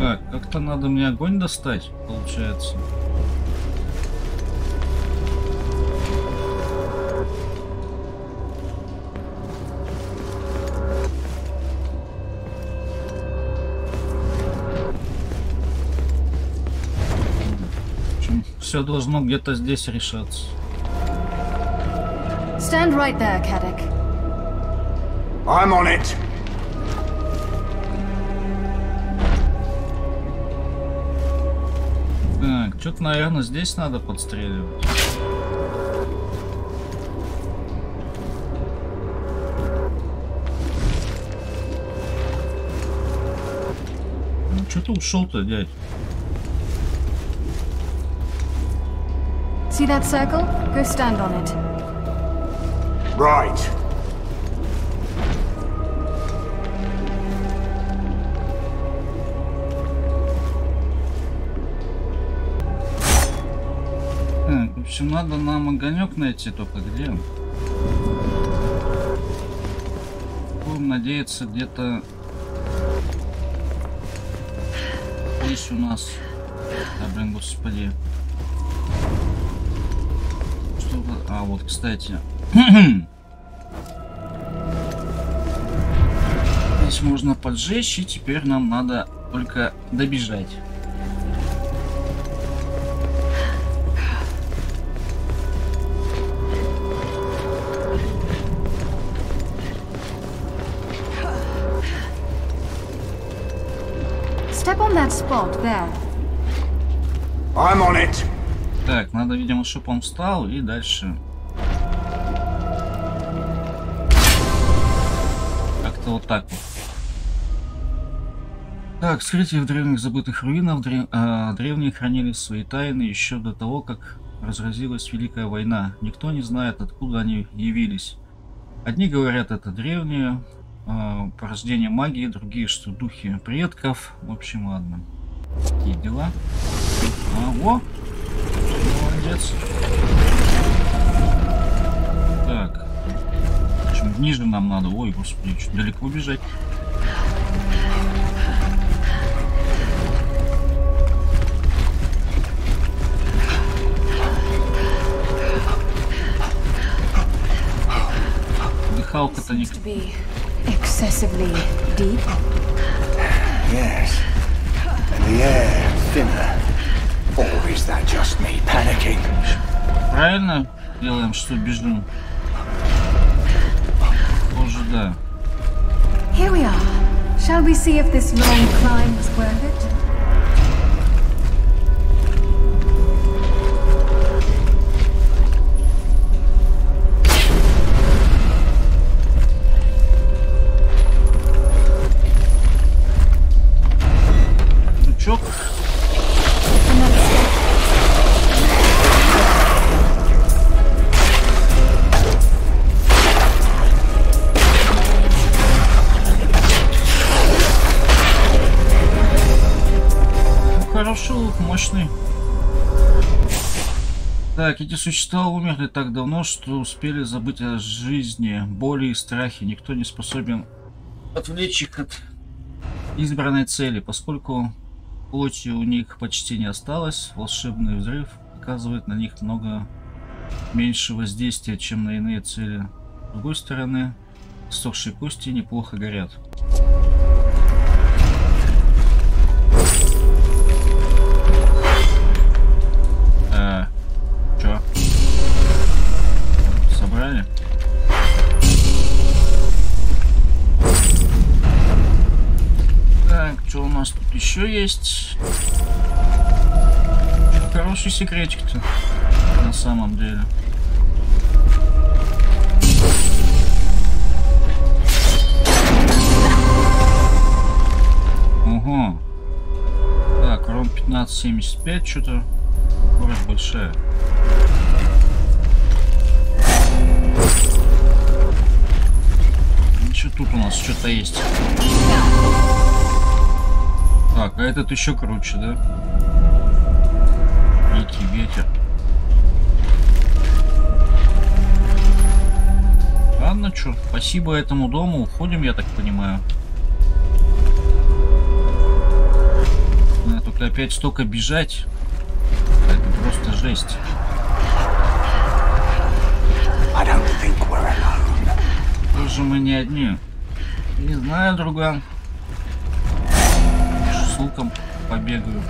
Так, как-то надо мне огонь достать, получается. Все должно где-то здесь решаться. Stand right there, Kadok. I'm on it. Так, что-то, наверное, здесь надо подстреливать. Ну, что ты ушел-то, дядь? See that circle? Go stand on it. Right. Так, в общем, надо нам огонек найти, только где? Будем надеяться, где-то здесь у нас. Да, блин, господи. А вот, кстати, здесь можно поджечь, и теперь нам надо только добежать. Step on that spot there. I'm on it. Так, надо, видимо, чтобы он встал и дальше. Как-то вот так вот. Так, вскрытие в древних забытых руинах. Древние хранили свои тайны еще до того, как разразилась Великая война. Никто не знает, откуда они явились. Одни говорят, это древние, порождение магии, другие, что духи предков. В общем, ладно. Такие дела. Во! Молодец. Так. В общем, ниже нам надо. Ой, господи, чуть далеко бежать. Дыхалка-то не... Правильно делаем, что бежим? Боже, да. Лучок. Хороший лук, мощный. Так, эти существа умерли так давно, что успели забыть о жизни, боли и страхе. Никто не способен отвлечь их от избранной цели. Поскольку плоти у них почти не осталось, волшебный взрыв оказывает на них много меньше воздействия, чем на иные цели. С другой стороны, сохшие кости неплохо горят. Так, что у нас тут еще есть? Хороший секретик-то, на самом деле. Ого. Так, урон 1575, что-то скорость большая. Что тут у нас что-то есть? Так, а этот еще круче, да? Дикий ветер. Странно, черт. Спасибо этому дому. Уходим, я так понимаю. Надо только опять столько бежать. Это просто жесть. Тоже мы не одни. Не знаю, друган. С луком побегаю.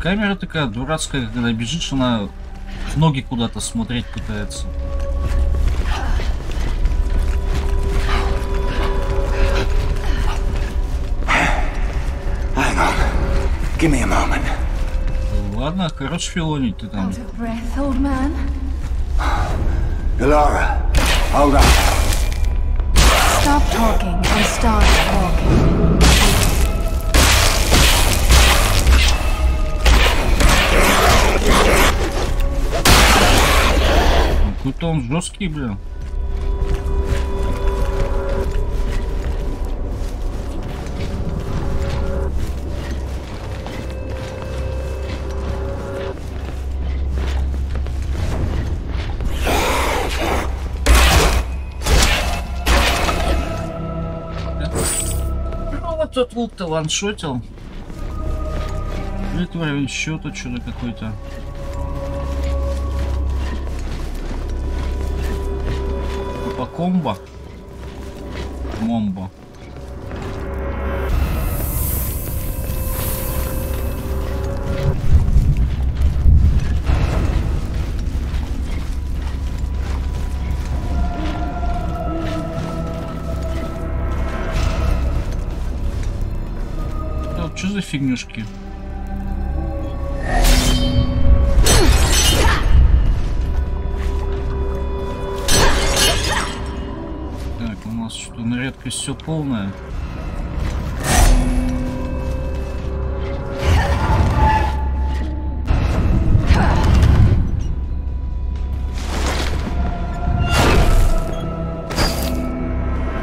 Камера такая дурацкая, когда бежишь, она в ноги куда-то смотреть пытается. Ладно, короче, филонить ты там. Alara, hold on. Stop talking and start walking. Какой-то он жесткий, блин. Тот лук-то ваншотил. Вытворил еще то чудо какое-то. По комбо. Момбо. За фигнюшки. Так, у нас что, на редкость все полное.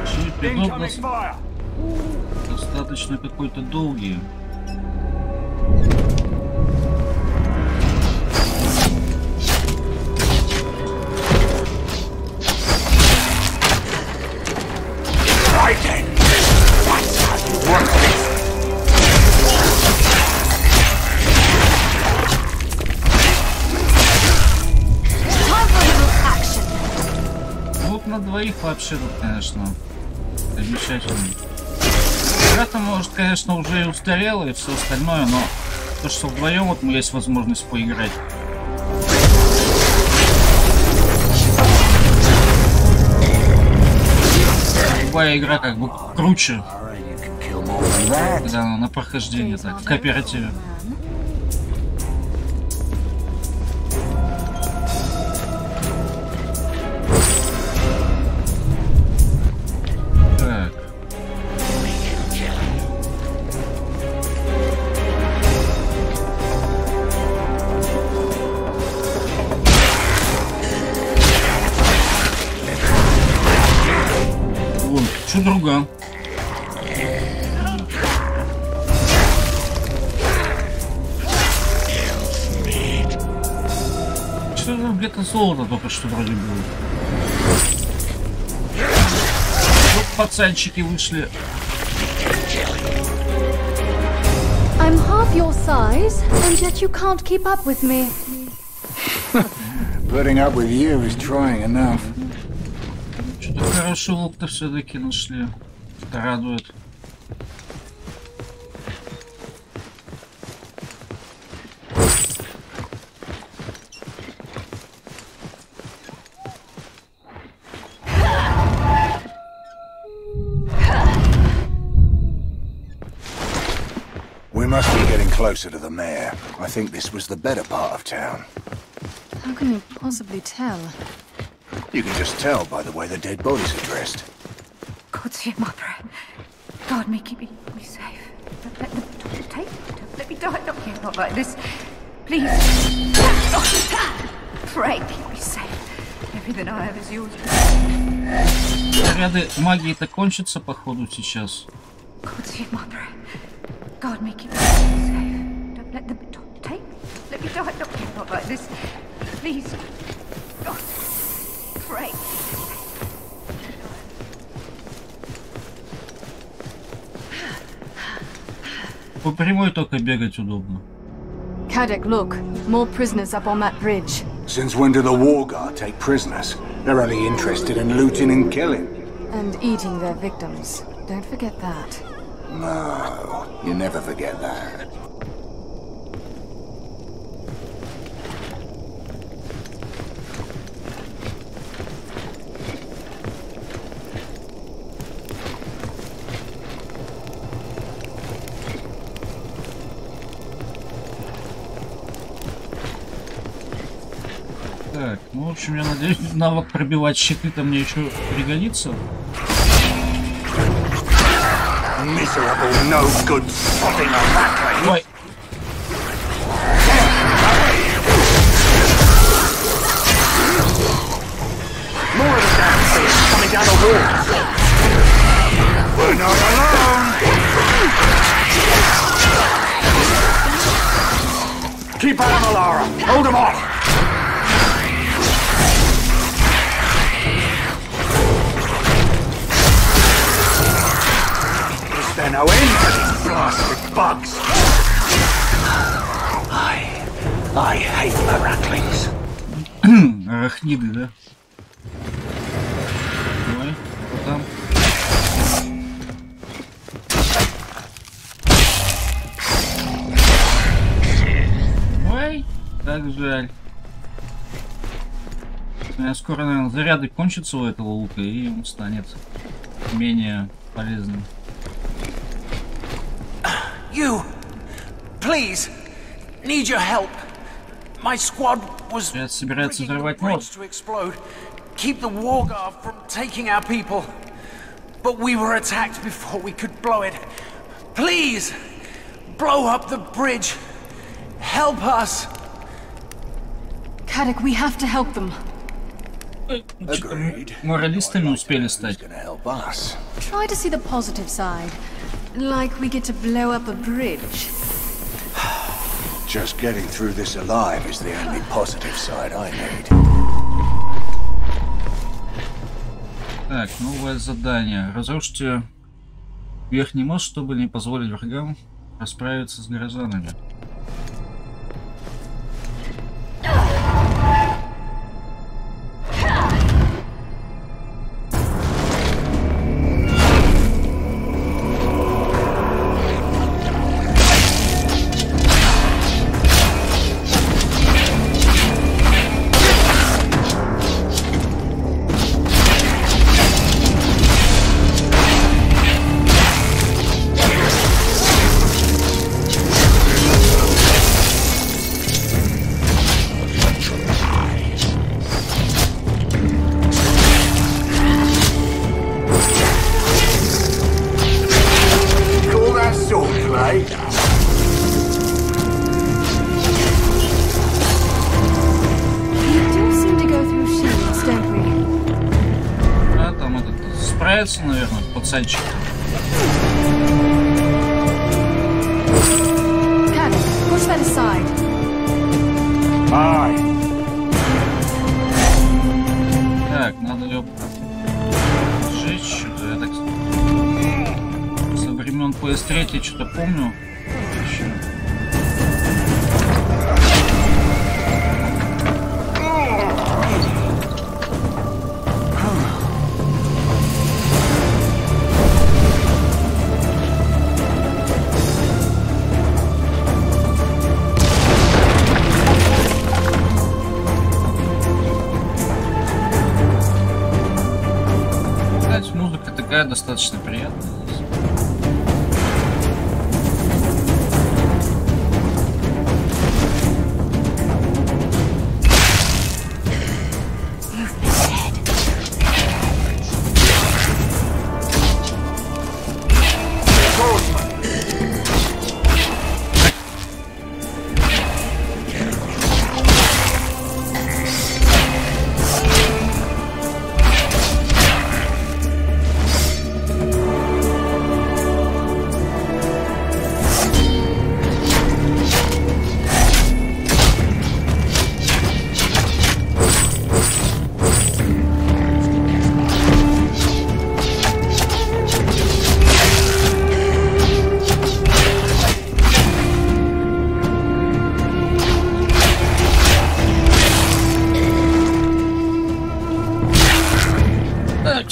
Черепедок достаточно какой-то долгий. Вообще тут, конечно, замечательно. Игра-то, может, конечно, уже и устарела и все остальное, но то, что вдвоем вот мы есть возможность поиграть. Любая игра как бы круче, когда она на прохождение, так, в кооперативе. Друга. Что за где-то золото только что вроде было. Вот пацанчики вышли. I'm half your size, and yet you can't keep up with me. Putting up with you is trying enough. Хороший лук-то все-таки нашли. Это радует. We must be getting closer to the mayor. I think this was the better part of town. How can you possibly tell? You can just tell by the way the dead bodies are dressed. God save my prayer. God, me keep me safe. Let me die. Not here, not like this. Please. Pray, keep me safe. Everything I have is yours. Заряды магии-то кончатся, походу, сейчас. God save my prayer. God, me keep me safe. Don't let them take. Let me die. Not here, not like this. Please. right. По прямой только бегать удобно. Kadok, look, more prisoners up on that bridge. Since when do the Wargar take prisoners? They're only interested in looting and killing. And eating their victims. Don't forget that. No, you never forget that. Так, ну, в общем, я надеюсь, навык пробивать щиты-то мне еще пригодится. Ой. Keep on him, Alara. Hold him off. Is there no end to these blasted bugs? I hate the rattlings. Арахниды, да? Давай, вот там. Так жаль. У меня скоро, наверное, заряды кончатся у этого лука, и он станет менее полезным. You, please, need your help. My squad was собирается взорвать мост. Keep the Wargar from taking our people, but we were attacked before we could blow it. Please, blow up the bridge. Help us. Kadok, we have to help them. Моралистами успели стать. Try to see the positive side, like we get to blow up a bridge. Just getting through this alive is the only positive side I need. Так, новое задание. Разрушите верхний мост, чтобы не позволить врагам расправиться с горожанами. Наверное, пацанчик. Так, надо ее сжечь. Я так со времен PS3 что-то помню. Достаточно приятно.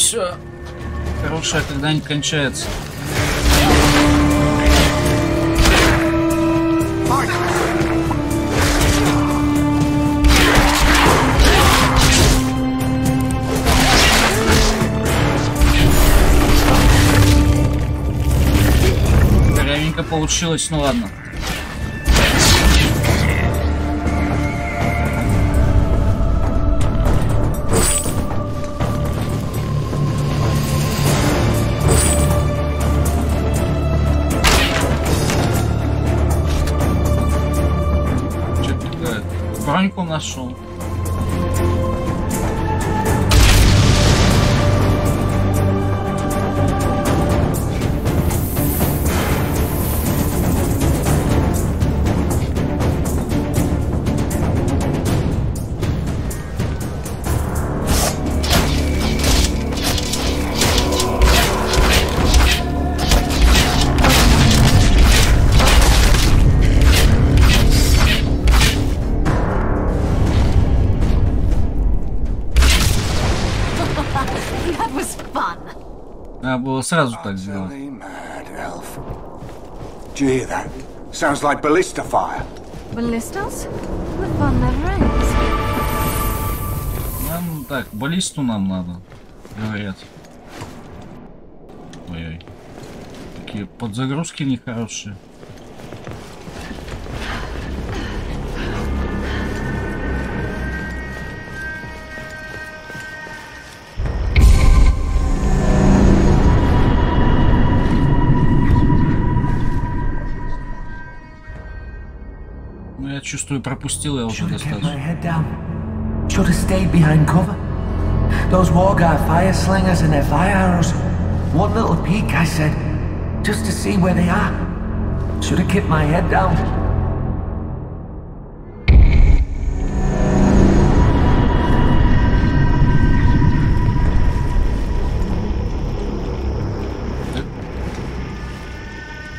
Все. Хорошая, когда не кончается. Дровенько получилось, ну ладно. Броньку нашел. Надо было сразу так сделать. Нам так, баллисту нам надо, говорят. Ой-ой. Такие подзагрузки нехорошие. Чувствую, пропустил я уже достаточно.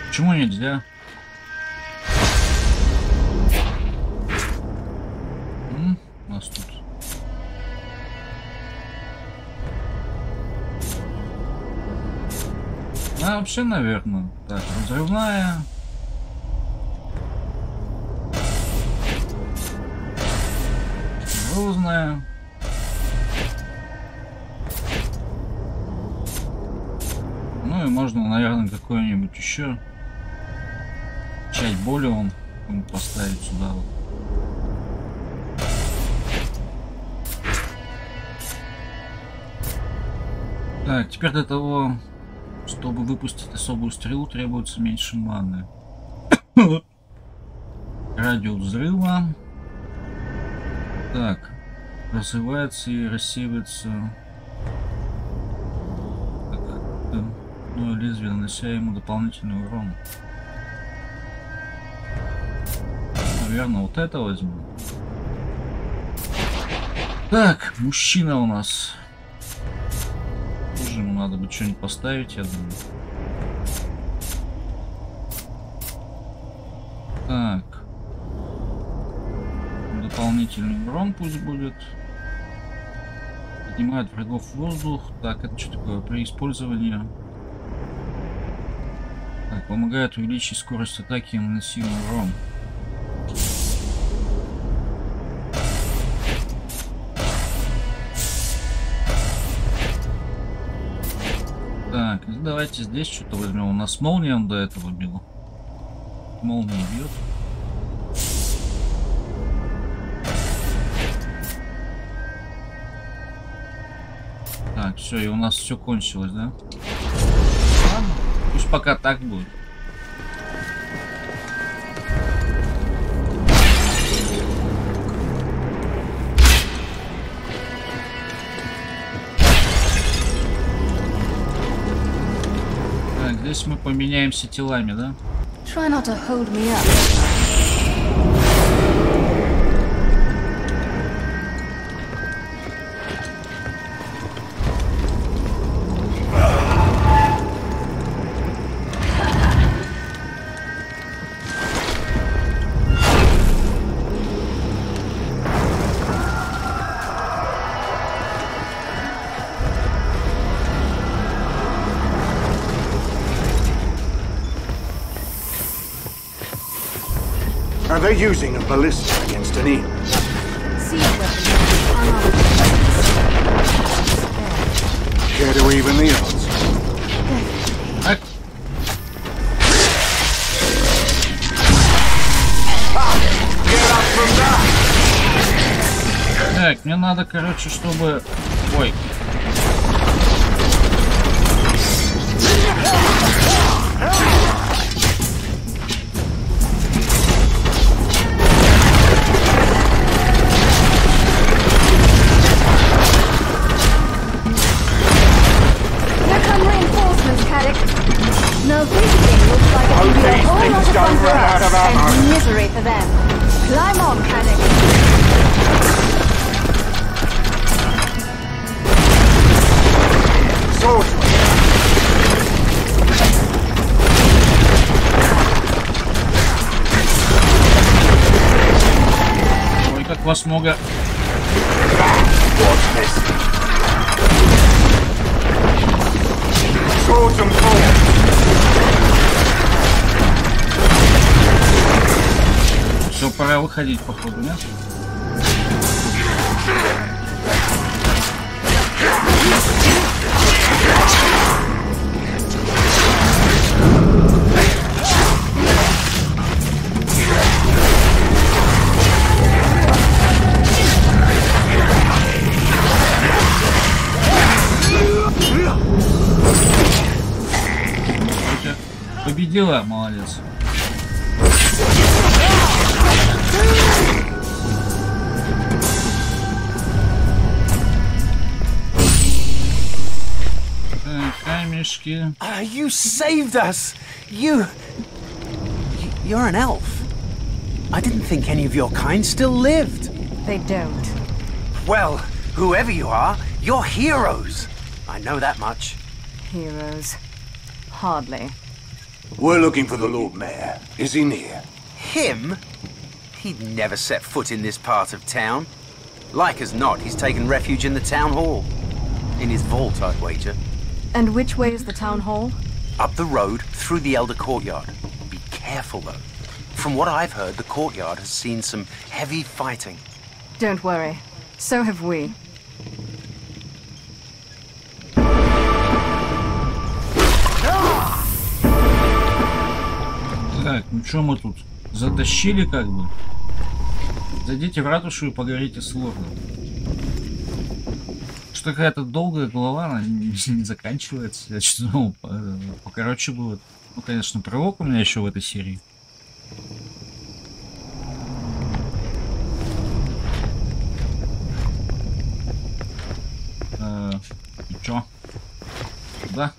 Почему нельзя? Вообще, наверное, так, взрывная. Грузная. Ну и можно, наверное, какой-нибудь еще часть боли он поставить сюда. Так, теперь для того... Чтобы выпустить особую стрелу, требуется меньше маны. Радиус взрыва. Так. Разрывается и рассеивается. Ну, лезвие, нанося ему дополнительный урон. Наверное, вот это возьму. Так, мужчина у нас. Ему надо бы что-нибудь поставить, я думаю. Так. Дополнительный урон пусть будет. Поднимает врагов в воздух. Так, это что такое? При использовании. Так, помогает увеличить скорость атаки и наносимый урон. Давайте здесь что-то возьмем. У нас молния он до этого бил. Молния бьет. Так, все, и у нас все кончилось, да? Ладно, пусть пока так будет. Здесь мы поменяемся телами, да? Are they using a ballista against an eel? Care to even the odds? What? Так, мне надо, короче, чтобы... Ой. Вас много. Все, пора выходить, походу, нет? Победила, молодец. Камешки. You saved us. You're an elf. I didn't think any of your kind still lived. They don't. Well, whoever you are, you're heroes. I know that much. Heroes? Hardly. We're looking for the Lord Mayor. Is he near? Him? He'd never set foot in this part of town. Like as not, he's taken refuge in the town hall. In his vault, I'd wager. And which way is the town hall? Up the road, through the Elder Courtyard. Be careful, though. From what I've heard, the courtyard has seen some heavy fighting. Don't worry. So have we. Так, ну что мы тут затащили как бы? Зайдите в ратушу и поговорите с лордом. Что какая-то долгая глава, она не заканчивается. Я что-то думал, покороче было. Ну, конечно, пролог у меня еще в этой серии. Ну чё? Да?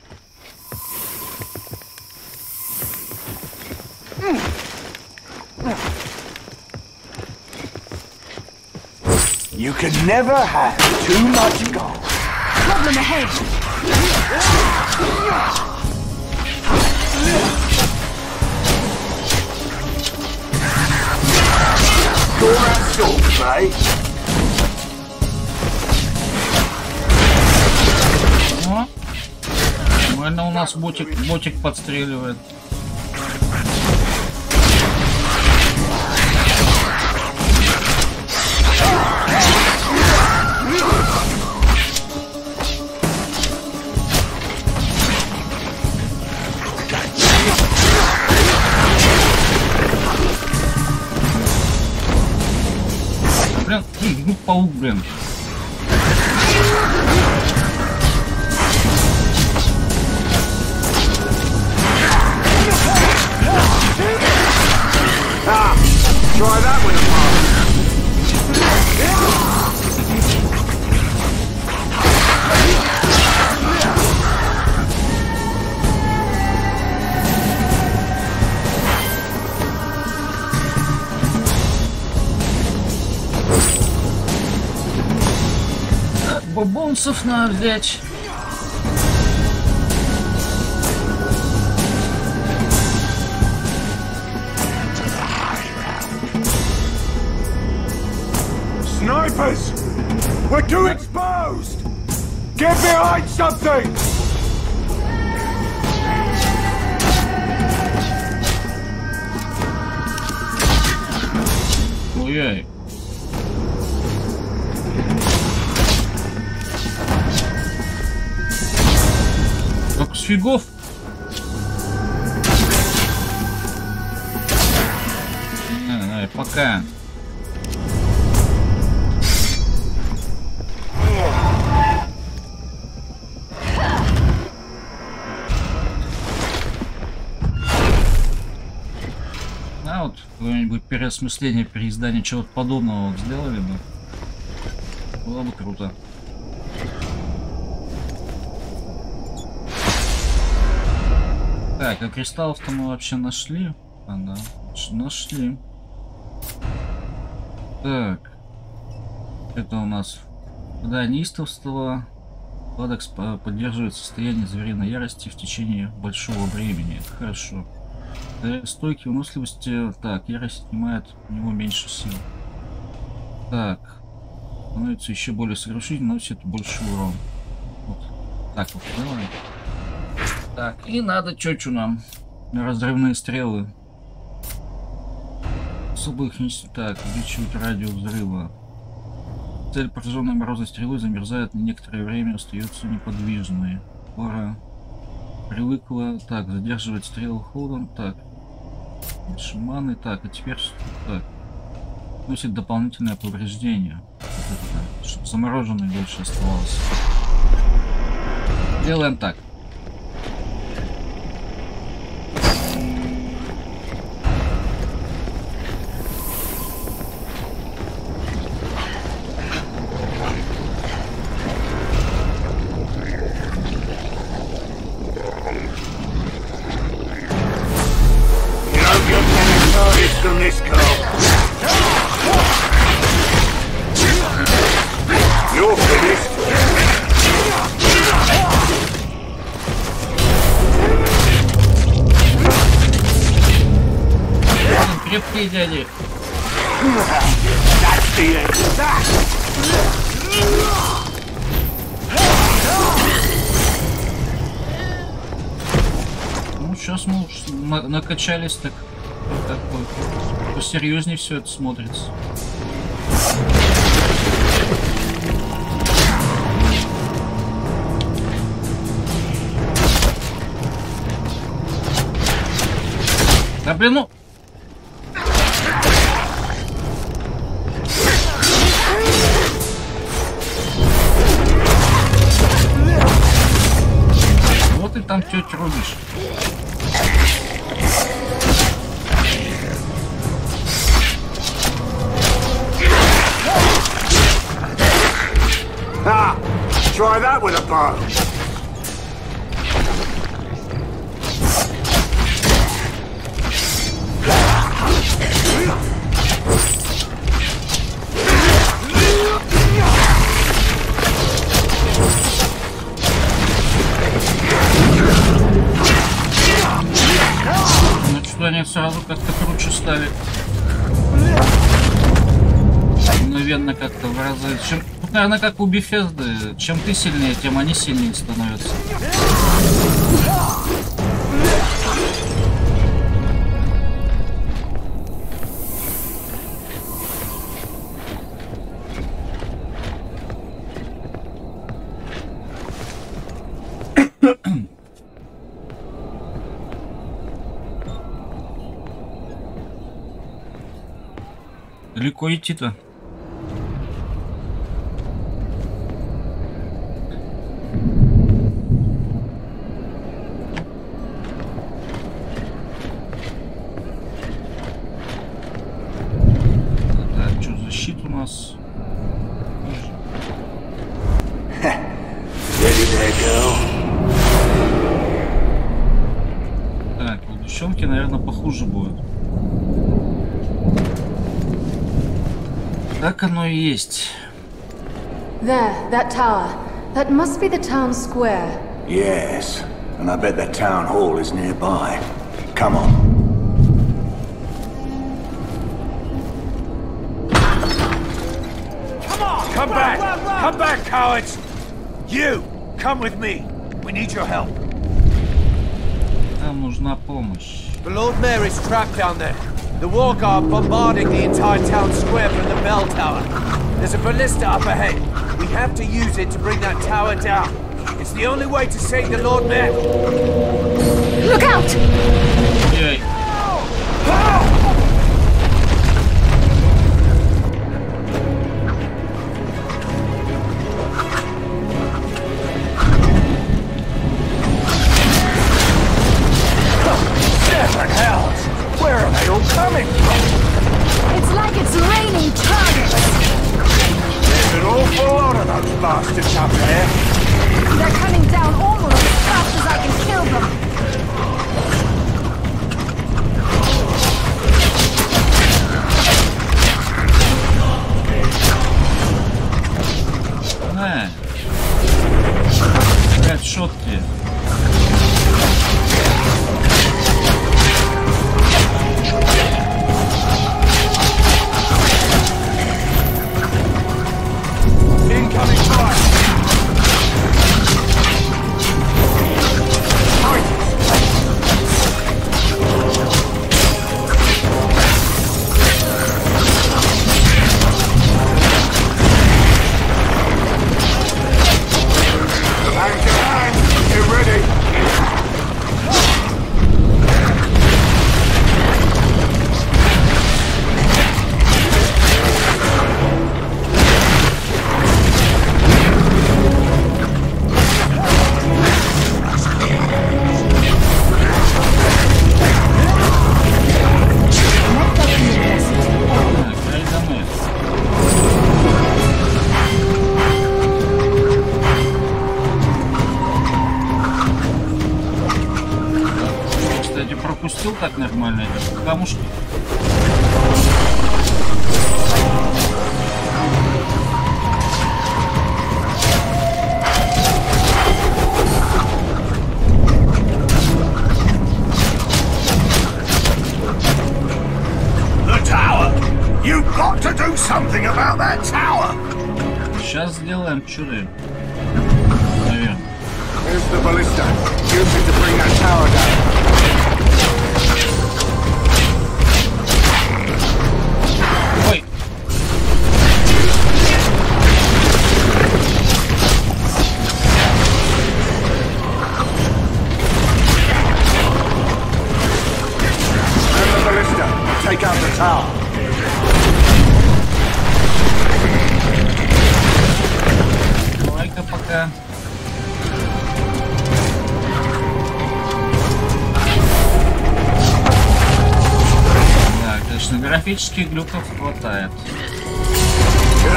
You can never have too much gold. Problem ahead. You're out of sorts, mate. Наверное, у нас ботик подстреливает. Паук, блин. Бонусов надо взять. Snipers! We're too exposed! Get behind something! Ой-ой-ой. Как с фигов? Давай, пока. Какое-нибудь переосмысление, переиздание, чего-то подобного сделали бы. Было бы круто. Так, а кристаллов-то мы вообще нашли? А, да, нашли. Так. Это у нас вода неистовства. Падок поддерживает состояние звериной ярости в течение большого времени. Это хорошо. Стойки выносливости. Так, ярость снимает у него меньше сил. Так. Становится еще более сокрушительным, наносит больше урон. Вот. Так вот, давай. Так, и надо чечу нам. Разрывные стрелы. Особо их не... Так, увеличивать радиус взрыва. Цель, пораженная морозной стрелой, замерзает на некоторое время, остается неподвижной. Пора. Привыкла. Так, задерживать стрелу ходом. Так, шаманы. Так, а теперь что? Так, носит дополнительное повреждение. Вот это, замороженный больше оставалось. Делаем так. Накачались, так посерьезнее все это смотрится. Да блин, ну вот и там тетю рубишь. Ah, try that with a bow. Ну что, они сразу как-то круче стали. Мгновенно как-то выразают. Чем... Наверное, как у Bethesda. Чем ты сильнее, тем они сильнее становятся. Далеко идти-то. Оно и есть. There, that tower. That must be the town square. Yes, and I bet that town hall is nearby. Come on. Come on! Come back! Come back, cowards! You, come with me. We need your help. Нам нужна помощь. The Lord Mayor is trapped down there. The Wargar bombarding the entire town square from the bell tower. There's a ballista up ahead. We have to use it to bring that tower down. It's the only way to save the Lord Mayor. Look out! Yay. Oh! Oh! Чудо. Наверное. Ой. Take out the tower. Пока. Да, конечно, графических глюков хватает.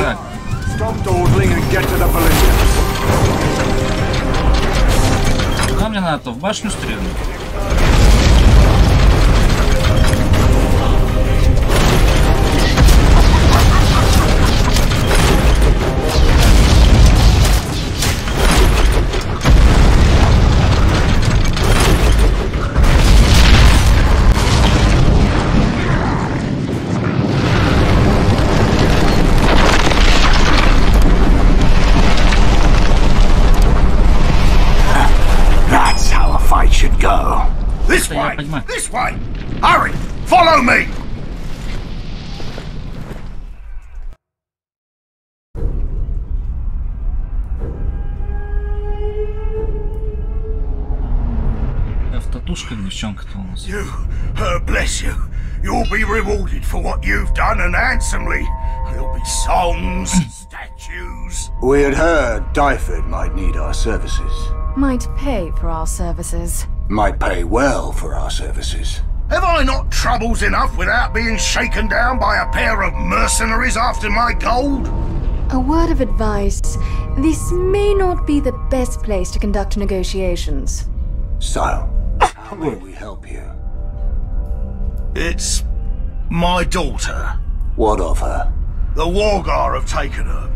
Так. Нам не надо в башню стрелять. This way! Hurry! Follow me! You, bless you. You'll be rewarded for what you've done, and handsomely. There'll be songs, statues. We had heard Dyfed might need our services. Might pay for our services. Might pay well for our services. Have I not troubles enough without being shaken down by a pair of mercenaries after my gold? A word of advice. This may not be the best place to conduct negotiations. Sile, how may we help you? It's my daughter. What of her? The Wargar have taken her.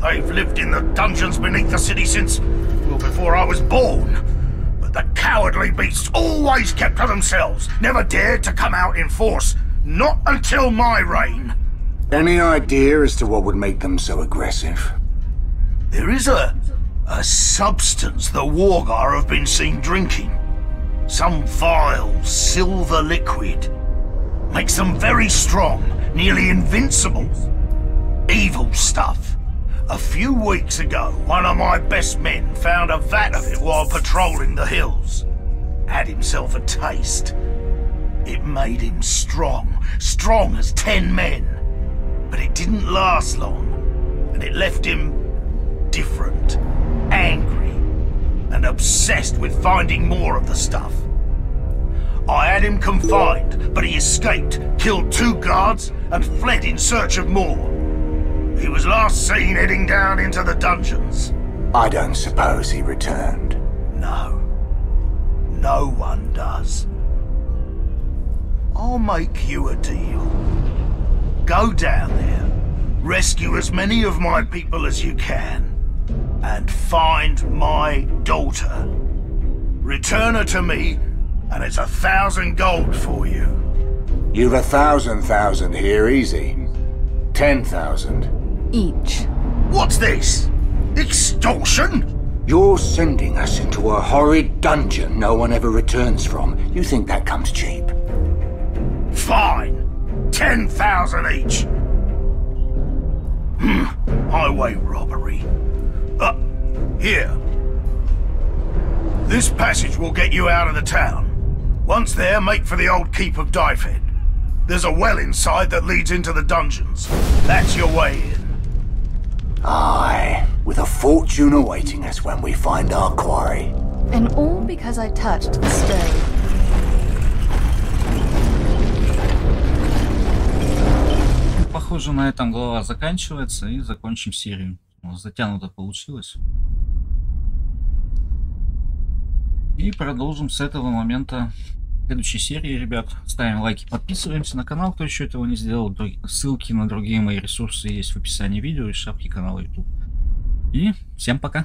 They've lived in the dungeons beneath the city since, well, before I was born. The cowardly beasts always kept to themselves, never dared to come out in force. Not until my reign. Any idea as to what would make them so aggressive? There is a substance the Wargar have been seen drinking. Some vile silver liquid. makes them very strong, nearly invincible. Evil stuff. A few weeks ago, one of my best men found a vat of it while patrolling the hills. Had himself a taste. It made him strong, strong as 10 men. But it didn't last long, and it left him different, angry, and obsessed with finding more of the stuff. I had him confined, but he escaped, killed 2 guards, and fled in search of more. He was last seen heading down into the dungeons. I don't suppose he returned. No. No one does. I'll make you a deal. Go down there, rescue as many of my people as you can, and find my daughter. Return her to me, and it's 1,000 gold for you. You've 1,000 here, easy. 10,000. Each. What's this? Extortion? You're sending us into a horrid dungeon no one ever returns from. You think that comes cheap? Fine. 10,000 each. Highway robbery. Here. This passage will get you out of the town. Once there, make for the old keep of Dyfed. There's a well inside that leads into the dungeons. That's your way in. Aye, with a fortune awaiting us when we find our quarry. And all because I touched the stone. Похоже, на этом глава заканчивается, и закончим серию. Затянуто получилось. И продолжим с этого момента. В следующей серии, ребят, ставим лайки, подписываемся на канал, кто еще этого не сделал. Ссылки на другие мои ресурсы есть в описании видео и шапке канала YouTube. И всем пока!